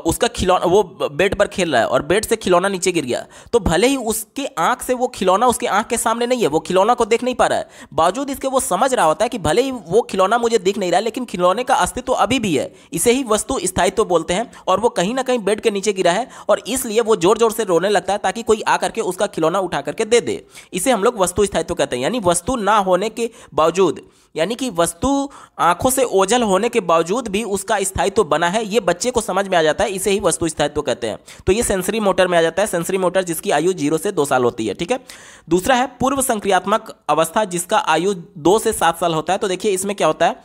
उसका खिलौना, वो बेड पर खेल रहा है और बेड से खिलौना नीचे गिर गया, तो भले ही उसके आंख से वो खिलौना उसके आंख के सामने नहीं है, वो खिलौना को देख नहीं पा रहा है, बावजूद इसके वो समझ रहा होता है कि भले ही वो खिलौना मुझे दिख नहीं रहा है लेकिन खिलौने का अस्तित्व अभी भी है। इसे ही वस्तु स्थायित्व बोलते हैं। और वो कहीं ना कहीं बेड के नीचे गिरा है और इसलिए वो जोर जोर से रोने लगता है ताकि कोई आ करके उसका खिलौना उठा करके दे दे। इसे हम लोग वस्तु स्थायित्व कहते हैं, यानी वस्तु ना होने के बावजूद, यानी कि वस्तु आंखों से ओझल होने के बावजूद भी उसका स्थायित्व बना है, ये बच्चे को समझ में आ जाता है, इसे ही वस्तु स्थायित्व कहते हैं। तो ये सेंसरी मोटर में आ जाता है, सेंसरी मोटर जिसकी आयु 0 से 2 साल होती है, ठीक है। दूसरा है पूर्व संक्रियात्मक अवस्था, जिसका आयु 2 से 7 साल होता है। तो देखिए इसमें क्या होता है,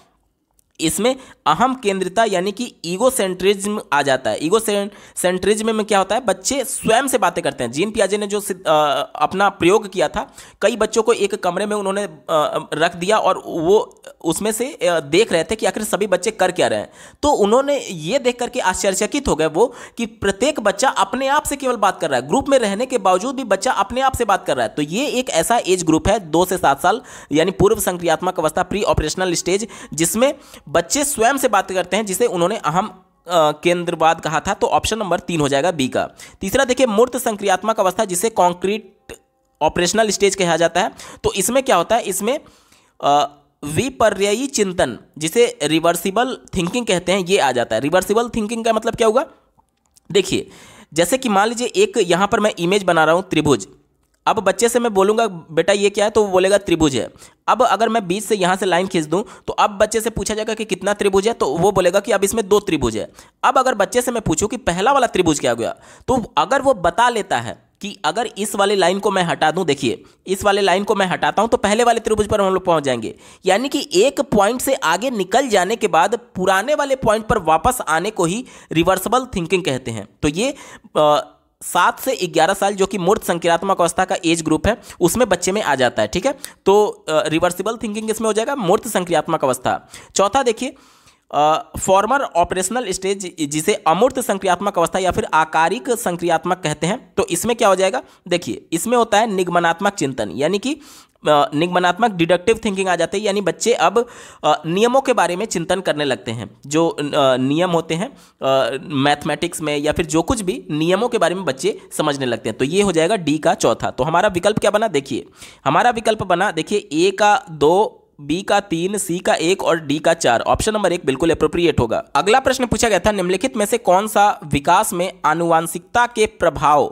इसमें अहम केंद्रिता यानी कि ईगोसेंट्रिज्म आ जाता है। ईगोसेंट्रिज्म में क्या होता है, बच्चे स्वयं से बातें करते हैं। जीन पियाजे ने जो अपना प्रयोग किया था, कई बच्चों को एक कमरे में उन्होंने रख दिया और वो उसमें से देख रहे थे कि आखिर सभी बच्चे कर क्या रहे हैं। तो उन्होंने ये देख करके आश्चर्यचकित हो गए वो कि प्रत्येक बच्चा अपने आप से केवल बात कर रहा है, ग्रुप में रहने के बावजूद भी बच्चा अपने आप से बात कर रहा है। तो ये एक ऐसा एज ग्रुप है 2 से 7 साल, यानी पूर्व संक्रियात्मक अवस्था, प्री ऑपरेशनल स्टेज, जिसमें बच्चे स्वयं से बात करते हैं जिसे उन्होंने अहम केंद्रवाद कहा था, तो ऑप्शन नंबर 3 हो जाएगा बी का। तीसरा देखिए मूर्त संक्रियात्मक अवस्था जिसे कॉन्क्रीट ऑपरेशनल स्टेज कहा जाता है, तो इसमें क्या होता है, इसमें विपर्ययी चिंतन जिसे रिवर्सिबल थिंकिंग कहते हैं ये आ जाता है। रिवर्सिबल थिंकिंग का मतलब क्या होगा, देखिए जैसे कि मान लीजिए एक यहाँ पर मैं इमेज बना रहा हूँ त्रिभुज, अब बच्चे से मैं बोलूँगा बेटा ये क्या है, तो वो बोलेगा त्रिभुज है। अब अगर मैं बीच से यहाँ से लाइन खींच दूँ तो अब बच्चे से पूछा जाएगा कि कितना त्रिभुज है, तो वो बोलेगा कि अब इसमें 2 त्रिभुज है। अब अगर बच्चे से मैं पूछूँ कि पहला वाला त्रिभुज क्या गया, तो अगर वो बता लेता है कि अगर इस वाले लाइन को मैं हटा दूं, देखिए इस वाले लाइन को मैं हटाता हूं तो पहले वाले त्रिभुज पर हम लोग पहुंच जाएंगे, यानी कि एक पॉइंट से आगे निकल जाने के बाद पुराने वाले पॉइंट पर वापस आने को ही रिवर्सिबल थिंकिंग कहते हैं। तो ये 7 से 11 साल जो कि मूर्त संक्रियात्मक अवस्था का एज ग्रुप है उसमें बच्चे में आ जाता है, ठीक है। तो रिवर्सिबल थिंकिंग इसमें हो जाएगा मूर्त संक्रियात्मक अवस्था। चौथा देखिए फॉर्मर ऑपरेशनल स्टेज जिसे अमूर्त संक्रियात्मक अवस्था या फिर आकारिक संक्रियात्मक कहते हैं, तो इसमें क्या हो जाएगा, देखिए इसमें होता है निगमनात्मक चिंतन, यानी कि निगमनात्मक डिडक्टिव थिंकिंग आ जाती है, यानी बच्चे अब नियमों के बारे में चिंतन करने लगते हैं। जो नियम होते हैं मैथमेटिक्स में या फिर जो कुछ भी, नियमों के बारे में बच्चे समझने लगते हैं। तो ये हो जाएगा डी का चौथा। तो हमारा विकल्प क्या बना, देखिए हमारा विकल्प बना, देखिए ए का 2, बी का 3, सी का 1 और डी का 4। ऑप्शन नंबर 1 बिल्कुल एप्रोप्रिएट होगा। अगला प्रश्न पूछा गया था निम्नलिखित में से कौन सा विकास में आनुवांशिकता के प्रभाव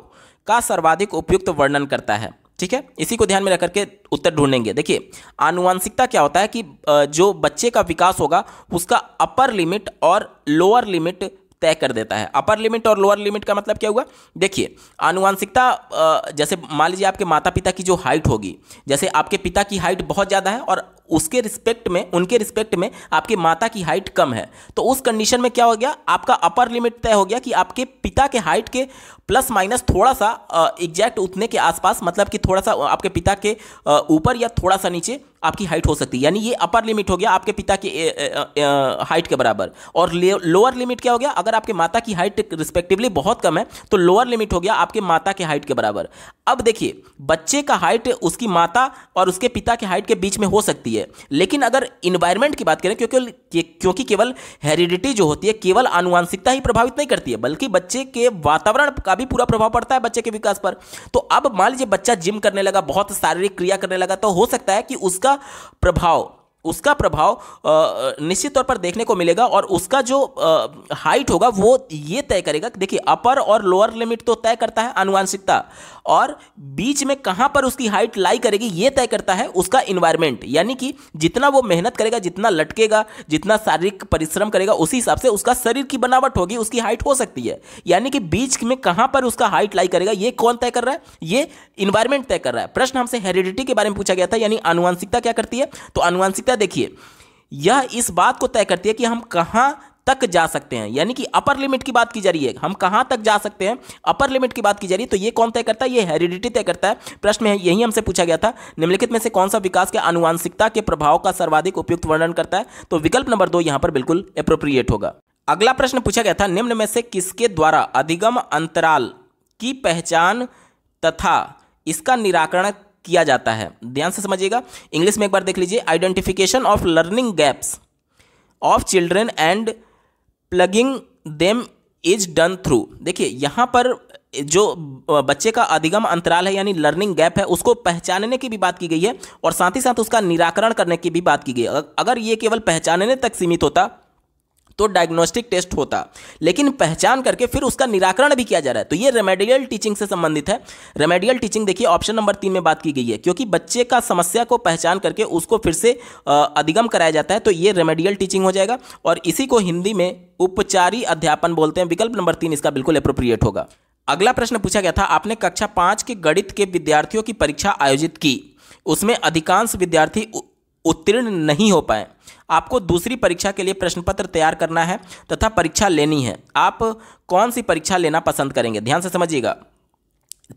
का सर्वाधिक उपयुक्त वर्णन करता है, ठीक है। इसी को ध्यान में रख करके उत्तर ढूंढेंगे। देखिए आनुवांशिकता क्या होता है कि जो बच्चे का विकास होगा उसका अपर लिमिट और लोअर लिमिट तय कर देता है। अपर लिमिट और लोअर लिमिट का मतलब क्या होगा, देखिए आनुवांशिकता जैसे मान लीजिए आपके माता पिता की जो हाइट होगी, जैसे आपके पिता की हाइट बहुत ज़्यादा है और उसके रिस्पेक्ट में, उनके रिस्पेक्ट में आपके माता की हाइट कम है, तो उस कंडीशन में क्या हो गया, आपका अपर लिमिट तय हो गया कि आपके पिता के हाइट के प्लस माइनस थोड़ा सा एग्जैक्ट उतने के आसपास, मतलब कि थोड़ा सा आपके पिता के ऊपर या थोड़ा सा नीचे आपकी हाइट हो सकती है, यानी ये अपर लिमिट हो गया आपके पिता के हाइट के बराबर। और लोअर लिमिट क्या हो गया, अगर आपके माता की हाइट रिस्पेक्टिवली बहुत कम है तो लोअर लिमिट हो गया आपके माता के हाइट के बराबर। अब देखिए बच्चे का हाइट उसकी माता और उसके पिता के हाइट के बीच में हो सकती है, लेकिन अगर इन्वायरमेंट की बात करें, क्योंकि केवल हेरिडिटी जो होती है, केवल आनुवांशिकता ही प्रभावित नहीं करती है, बल्कि बच्चे के वातावरण का भी पूरा प्रभाव पड़ता है बच्चे के विकास पर। तो अब मान लीजिए बच्चा जिम करने लगा, बहुत शारीरिक क्रिया करने लगा, तो हो सकता है कि उसका प्रभाव निश्चित तौर पर देखने को मिलेगा और उसका जो हाइट होगा वो ये तय करेगा। देखिए अपर और लोअर लिमिट तो तय करता है आनुवांशिकता, और बीच में कहाँ पर उसकी हाइट लाई करेगी ये तय करता है उसका इन्वायरमेंट, यानी कि जितना वो मेहनत करेगा, जितना लटकेगा, जितना शारीरिक परिश्रम करेगा, उसी हिसाब से उसका शरीर की बनावट होगी, उसकी हाइट हो सकती है। यानी कि बीच में कहाँ पर उसका हाइट लाई करेगा ये कौन तय कर रहा है, ये इन्वायरमेंट तय कर रहा है। प्रश्न हमसे हेरिडिटी के बारे में पूछा गया था, यानी आनुवांशिकता क्या करती है, तो आनुवांशिकता देखिए यह इस बात को तय करती है कि हम कहां तक जा सकते हैं, यानी कि अपर लिमिट की बात की जा रही है, हम कहां तक जा सकते हैं अपर लिमिट की बात की जा रही है, तो यह कौन तय करता है, यह हेरिडिटी तय करता है। प्रश्न में यही हमसे पूछा गया था निम्नलिखित में से कौन सा विकास के आनुवांशिकता के प्रभाव का सर्वाधिक उपयुक्त वर्णन करता है, तो विकल्प नंबर 2 यहां पर बिल्कुल एप्रोप्रिएट होगा। अगला प्रश्न पूछा गया था निम्न में से किसके द्वारा अधिगम अंतराल की पहचान तथा इसका निराकरण किया जाता है। ध्यान से समझिएगा, इंग्लिश में एक बार देख लीजिए, identification of learning gaps of children and plugging them is done through. देखिए यहाँ पर जो बच्चे का अधिगम अंतराल है यानी लर्निंग गैप है उसको पहचानने की भी बात की गई है और साथ ही साथ उसका निराकरण करने की भी बात की गई है। अगर ये केवल पहचानने तक सीमित होता तो डायग्नोस्टिक टेस्ट होता, लेकिन पहचान करके फिर उसका निराकरण भी किया जा रहा है, तो ये रेमेडियल टीचिंग से संबंधित है। रेमेडियल टीचिंग देखिए ऑप्शन नंबर 3 में बात की गई है, क्योंकि बच्चे का समस्या को पहचान करके उसको फिर से अधिगम कराया जाता है, तो ये रेमेडियल टीचिंग हो जाएगा और इसी को हिंदी में उपचारी अध्यापन बोलते हैं। विकल्प नंबर 3 इसका बिल्कुल एप्रोप्रिएट होगा। अगला प्रश्न पूछा गया था, आपने कक्षा 5 के गणित के विद्यार्थियों की परीक्षा आयोजित की, उसमें अधिकांश विद्यार्थी उत्तीर्ण नहीं हो पाए, आपको दूसरी परीक्षा के लिए प्रश्न पत्र तैयार करना है तथा परीक्षा लेनी है, आप कौन सी परीक्षा लेना पसंद करेंगे। ध्यान से समझिएगा,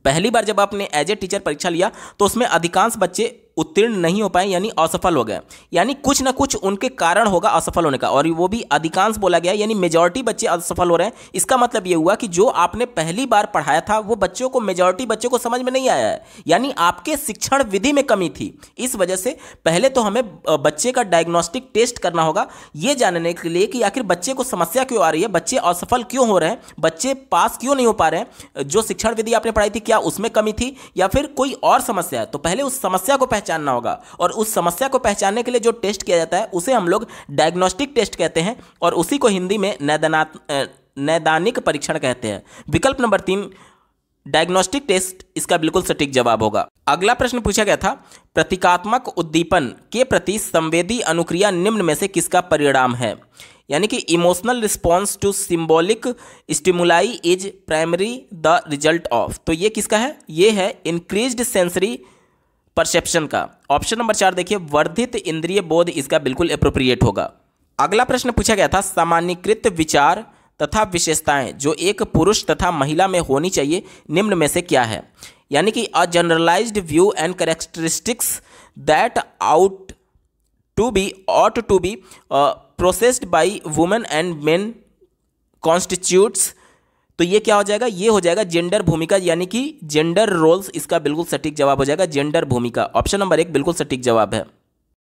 पहली बार जब आपने एज ए टीचर परीक्षा लिया तो उसमें अधिकांश बच्चे उत्तीर्ण नहीं हो पाए यानी असफल हो गए, यानी कुछ ना कुछ उनके कारण होगा असफल होने का, और वो भी अधिकांश बोला गया यानी मेजॉरिटी बच्चे असफल हो रहे हैं। इसका मतलब ये हुआ कि जो आपने पहली बार पढ़ाया था वो बच्चों को, मेजॉरिटी बच्चों को समझ में नहीं आया है, यानी आपके शिक्षण विधि में कमी थी। इस वजह से पहले तो हमें बच्चे का डायग्नोस्टिक टेस्ट करना होगा ये जानने के लिए कि आखिर बच्चे को समस्या क्यों आ रही है, बच्चे असफल क्यों हो रहे हैं, बच्चे पास क्यों नहीं हो पा रहे हैं, जो शिक्षण विधि आपने पढ़ाई थी क्या उसमें कमी थी या फिर कोई और समस्या है। तो पहले उस समस्या को पहचानना होगा, और उस समस्या को पहचानने के लिए जो टेस्ट किया जाता है उसे हम लोग डायग्नोस्टिक टेस्ट कहते हैं, और उसी को हिंदी में नैदानिक परीक्षण कहते हैं। विकल्प नंबर 3 डायग्नोस्टिक टेस्ट इसका बिल्कुल सटीक जवाब होगा। अगला प्रश्न पूछा गया था प्रतीकात्मक उद्दीपन के प्रति संवेदी अनुक्रिया निम्न में से किसका परिणाम है, यानी कि emotional response to symbolic stimuli is primary the result of, तो ये किसका है, ये है इंक्रीज्ड सेंसरी परसेप्शन का। ऑप्शन नंबर 4 देखिए वर्धित इंद्रिय बोध इसका बिल्कुल एप्रोप्रिएट होगा। अगला प्रश्न पूछा गया था सामान्यीकृत विचार तथा विशेषताएं जो एक पुरुष तथा महिला में होनी चाहिए निम्न में से क्या है, यानी कि a generalised view and characteristics that ought to be processed by women and men constitutes, तो ये क्या हो जाएगा, ये हो जाएगा जेंडर भूमिका यानी कि जेंडर रोल्स इसका बिल्कुल सटीक जवाब हो जाएगा जेंडर भूमिका। ऑप्शन नंबर 1 बिल्कुल सटीक जवाब है।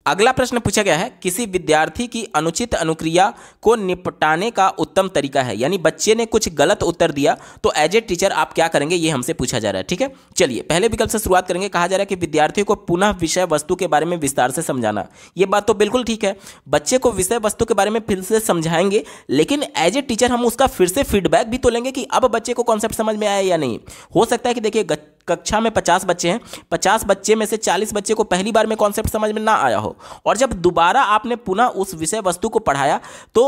अगला प्रश्न पूछा गया है किसी विद्यार्थी की अनुचित अनुक्रिया को निपटाने का उत्तम तरीका है, यानी बच्चे ने कुछ गलत उत्तर दिया तो एज ए टीचर आप क्या करेंगे, ये हमसे पूछा जा रहा है। ठीक है, चलिए पहले विकल्प से शुरुआत करेंगे। कहा जा रहा है कि विद्यार्थियों को पुनः विषय वस्तु के बारे में विस्तार से समझाना, ये बात तो बिल्कुल ठीक है, बच्चे को विषय वस्तु के बारे में फिर से समझाएंगे, लेकिन एज ए टीचर हम उसका फिर से फीडबैक भी तो लेंगे कि अब बच्चे को कॉन्सेप्ट समझ में आया या नहीं। हो सकता है कि देखिए कक्षा में 50 बच्चे हैं, 50 बच्चे में से 40 बच्चे को पहली बार में कॉन्सेप्ट समझ में ना आया हो, और जब दोबारा आपने पुनः उस विषय वस्तु को पढ़ाया तो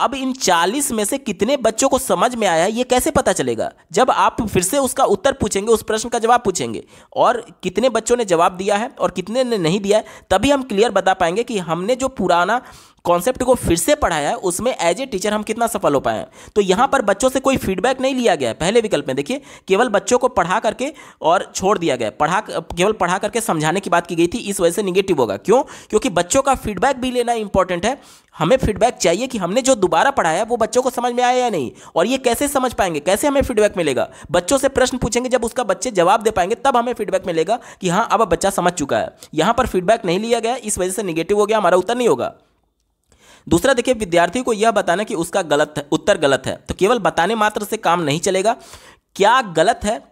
अब इन 40 में से कितने बच्चों को समझ में आया ये कैसे पता चलेगा, जब आप फिर से उसका उत्तर पूछेंगे, उस प्रश्न का जवाब पूछेंगे, और कितने बच्चों ने जवाब दिया है और कितने ने नहीं दिया है, तभी हम क्लियर बता पाएंगे कि हमने जो पुराना कॉन्सेप्ट को फिर से पढ़ाया है उसमें एज ए टीचर हम कितना सफल हो पाए हैं। तो यहाँ पर बच्चों से कोई फीडबैक नहीं लिया गया है। पहले विकल्प में देखिए केवल बच्चों को पढ़ा करके और छोड़ दिया गया, केवल पढ़ा करके समझाने की बात की गई थी, इस वजह से निगेटिव होगा। क्यों? क्योंकि बच्चों का फीडबैक भी लेना इंपॉर्टेंट है, हमें फीडबैक चाहिए कि हमने जो दोबारा पढ़ाया वो बच्चों को समझ में आया या नहीं, और ये कैसे समझ पाएंगे, कैसे हमें फीडबैक मिलेगा। बच्चों से प्रश्न पूछेंगे, जब उसका बच्चे जवाब दे पाएंगे तब हमें फीडबैक मिलेगा कि हाँ अब बच्चा समझ चुका है। यहाँ पर फीडबैक नहीं लिया गया, इस वजह से निगेटिव हो गया, हमारा उत्तर नहीं होगा। दूसरा देखिए विद्यार्थी को यह बताना कि उसका उत्तर गलत है, तो केवल बताने मात्र से काम नहीं चलेगा, क्या गलत है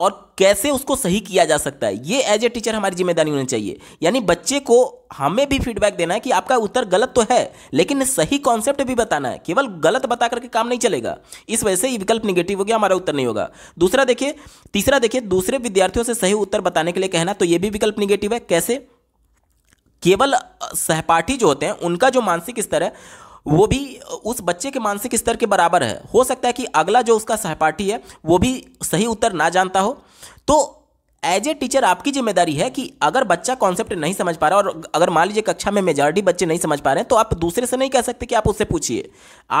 और कैसे उसको सही किया जा सकता है, ये एज ए टीचर हमारी जिम्मेदारी होनी चाहिए। यानी बच्चे को हमें भी फीडबैक देना है कि आपका उत्तर गलत तो है लेकिन सही कॉन्सेप्ट भी बताना है, केवल गलत बता करके काम नहीं चलेगा। इस वजह से ये विकल्प निगेटिव हो गया, हमारा उत्तर नहीं होगा। तीसरा देखिए दूसरे विद्यार्थियों से सही उत्तर बताने के लिए कहना, तो ये भी विकल्प निगेटिव है। कैसे? केवल सहपाठी जो होते हैं उनका जो मानसिक स्तर है वो भी उस बच्चे के मानसिक स्तर के बराबर है, हो सकता है कि अगला जो उसका सहपाठी है वो भी सही उत्तर ना जानता हो। तो एज ए टीचर आपकी जिम्मेदारी है कि अगर बच्चा कॉन्सेप्ट नहीं समझ पा रहा, और अगर मान लीजिए कक्षा में मेजॉरिटी बच्चे नहीं समझ पा रहे हैं, तो आप दूसरे से नहीं कह सकते कि आप उससे पूछिए,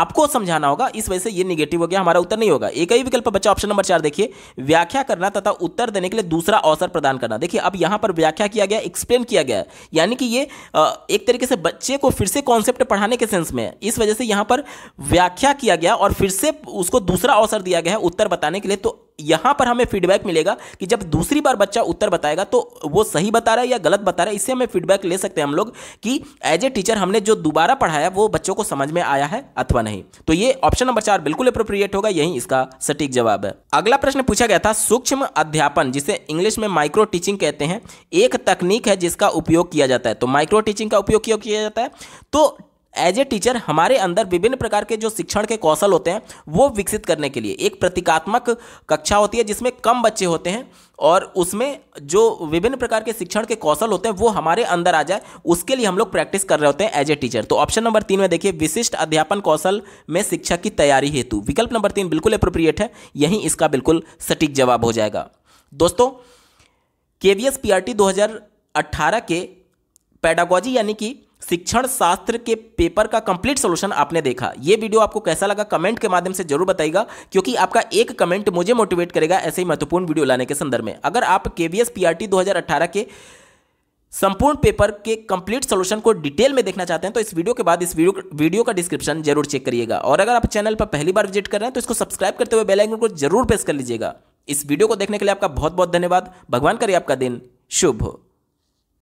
आपको समझाना होगा। इस वजह से ये निगेटिव हो गया, हमारा उत्तर नहीं होगा। एक ही विकल्प बचा, ऑप्शन नंबर 4 देखिए व्याख्या करना तथा उत्तर देने के लिए दूसरा अवसर प्रदान करना। देखिए अब यहाँ पर व्याख्या किया गया, एक्सप्लेन किया गया, यानी कि ये एक तरीके से बच्चे को फिर से कॉन्सेप्ट पढ़ाने के सेंस में है, इस वजह से यहाँ पर व्याख्या किया गया और फिर से उसको दूसरा अवसर दिया गया है उत्तर बताने के लिए। तो यहां पर हमें फीडबैक मिलेगा कि जब दूसरी बार बच्चा उत्तर बताएगा तो वो सही बता रहा है या गलत बता रहा है, इससे हमें फीडबैक ले सकते हैं हम लोग कि एज ए टीचर हमने जो दोबारा पढ़ाया वो बच्चों को समझ में आया है अथवा नहीं। तो ये ऑप्शन नंबर 4 बिल्कुल एप्रोप्रिएट होगा, यही इसका सटीक जवाब है। अगला प्रश्न पूछा गया था सूक्ष्म अध्यापन जिसे इंग्लिश में माइक्रो टीचिंग कहते हैं एक तकनीक है जिसका उपयोग किया जाता है। तो माइक्रो टीचिंग का उपयोग क्यों किया जाता है? तो एज ए टीचर हमारे अंदर विभिन्न प्रकार के जो शिक्षण के कौशल होते हैं वो विकसित करने के लिए एक प्रतीकात्मक कक्षा होती है जिसमें कम बच्चे होते हैं और उसमें जो विभिन्न प्रकार के शिक्षण के कौशल होते हैं वो हमारे अंदर आ जाए, उसके लिए हम लोग प्रैक्टिस कर रहे होते हैं एज ए टीचर। तो ऑप्शन नंबर 3 में देखिए विशिष्ट अध्यापन कौशल में शिक्षा की तैयारी हेतु, विकल्प नंबर 3 बिल्कुल एप्रोप्रिएट है, यही इसका बिल्कुल सटीक जवाब हो जाएगा। दोस्तों KVS PRT 2018 के पेडागॉजी यानी कि शिक्षण शास्त्र के पेपर का कंप्लीट सॉल्यूशन आपने देखा। ये वीडियो आपको कैसा लगा कमेंट के माध्यम से जरूर बताइएगा, क्योंकि आपका एक कमेंट मुझे मोटिवेट करेगा ऐसे ही महत्वपूर्ण वीडियो लाने के संदर्भ में। अगर आप KVS PRT 2018 के संपूर्ण पेपर के कंप्लीट सॉल्यूशन को डिटेल में देखना चाहते हैं तो इस वीडियो के बाद इस वीडियो का डिस्क्रिप्शन जरूर चेक करिएगा। और अगर आप चैनल पर पहली बार विजिट कर रहे हैं तो इसको सब्सक्राइब करते हुए बेल आइकन को जरूर प्रेस कर लीजिएगा। इस वीडियो को देखने के लिए आपका बहुत बहुत धन्यवाद। भगवान करे आपका दिन शुभ हो।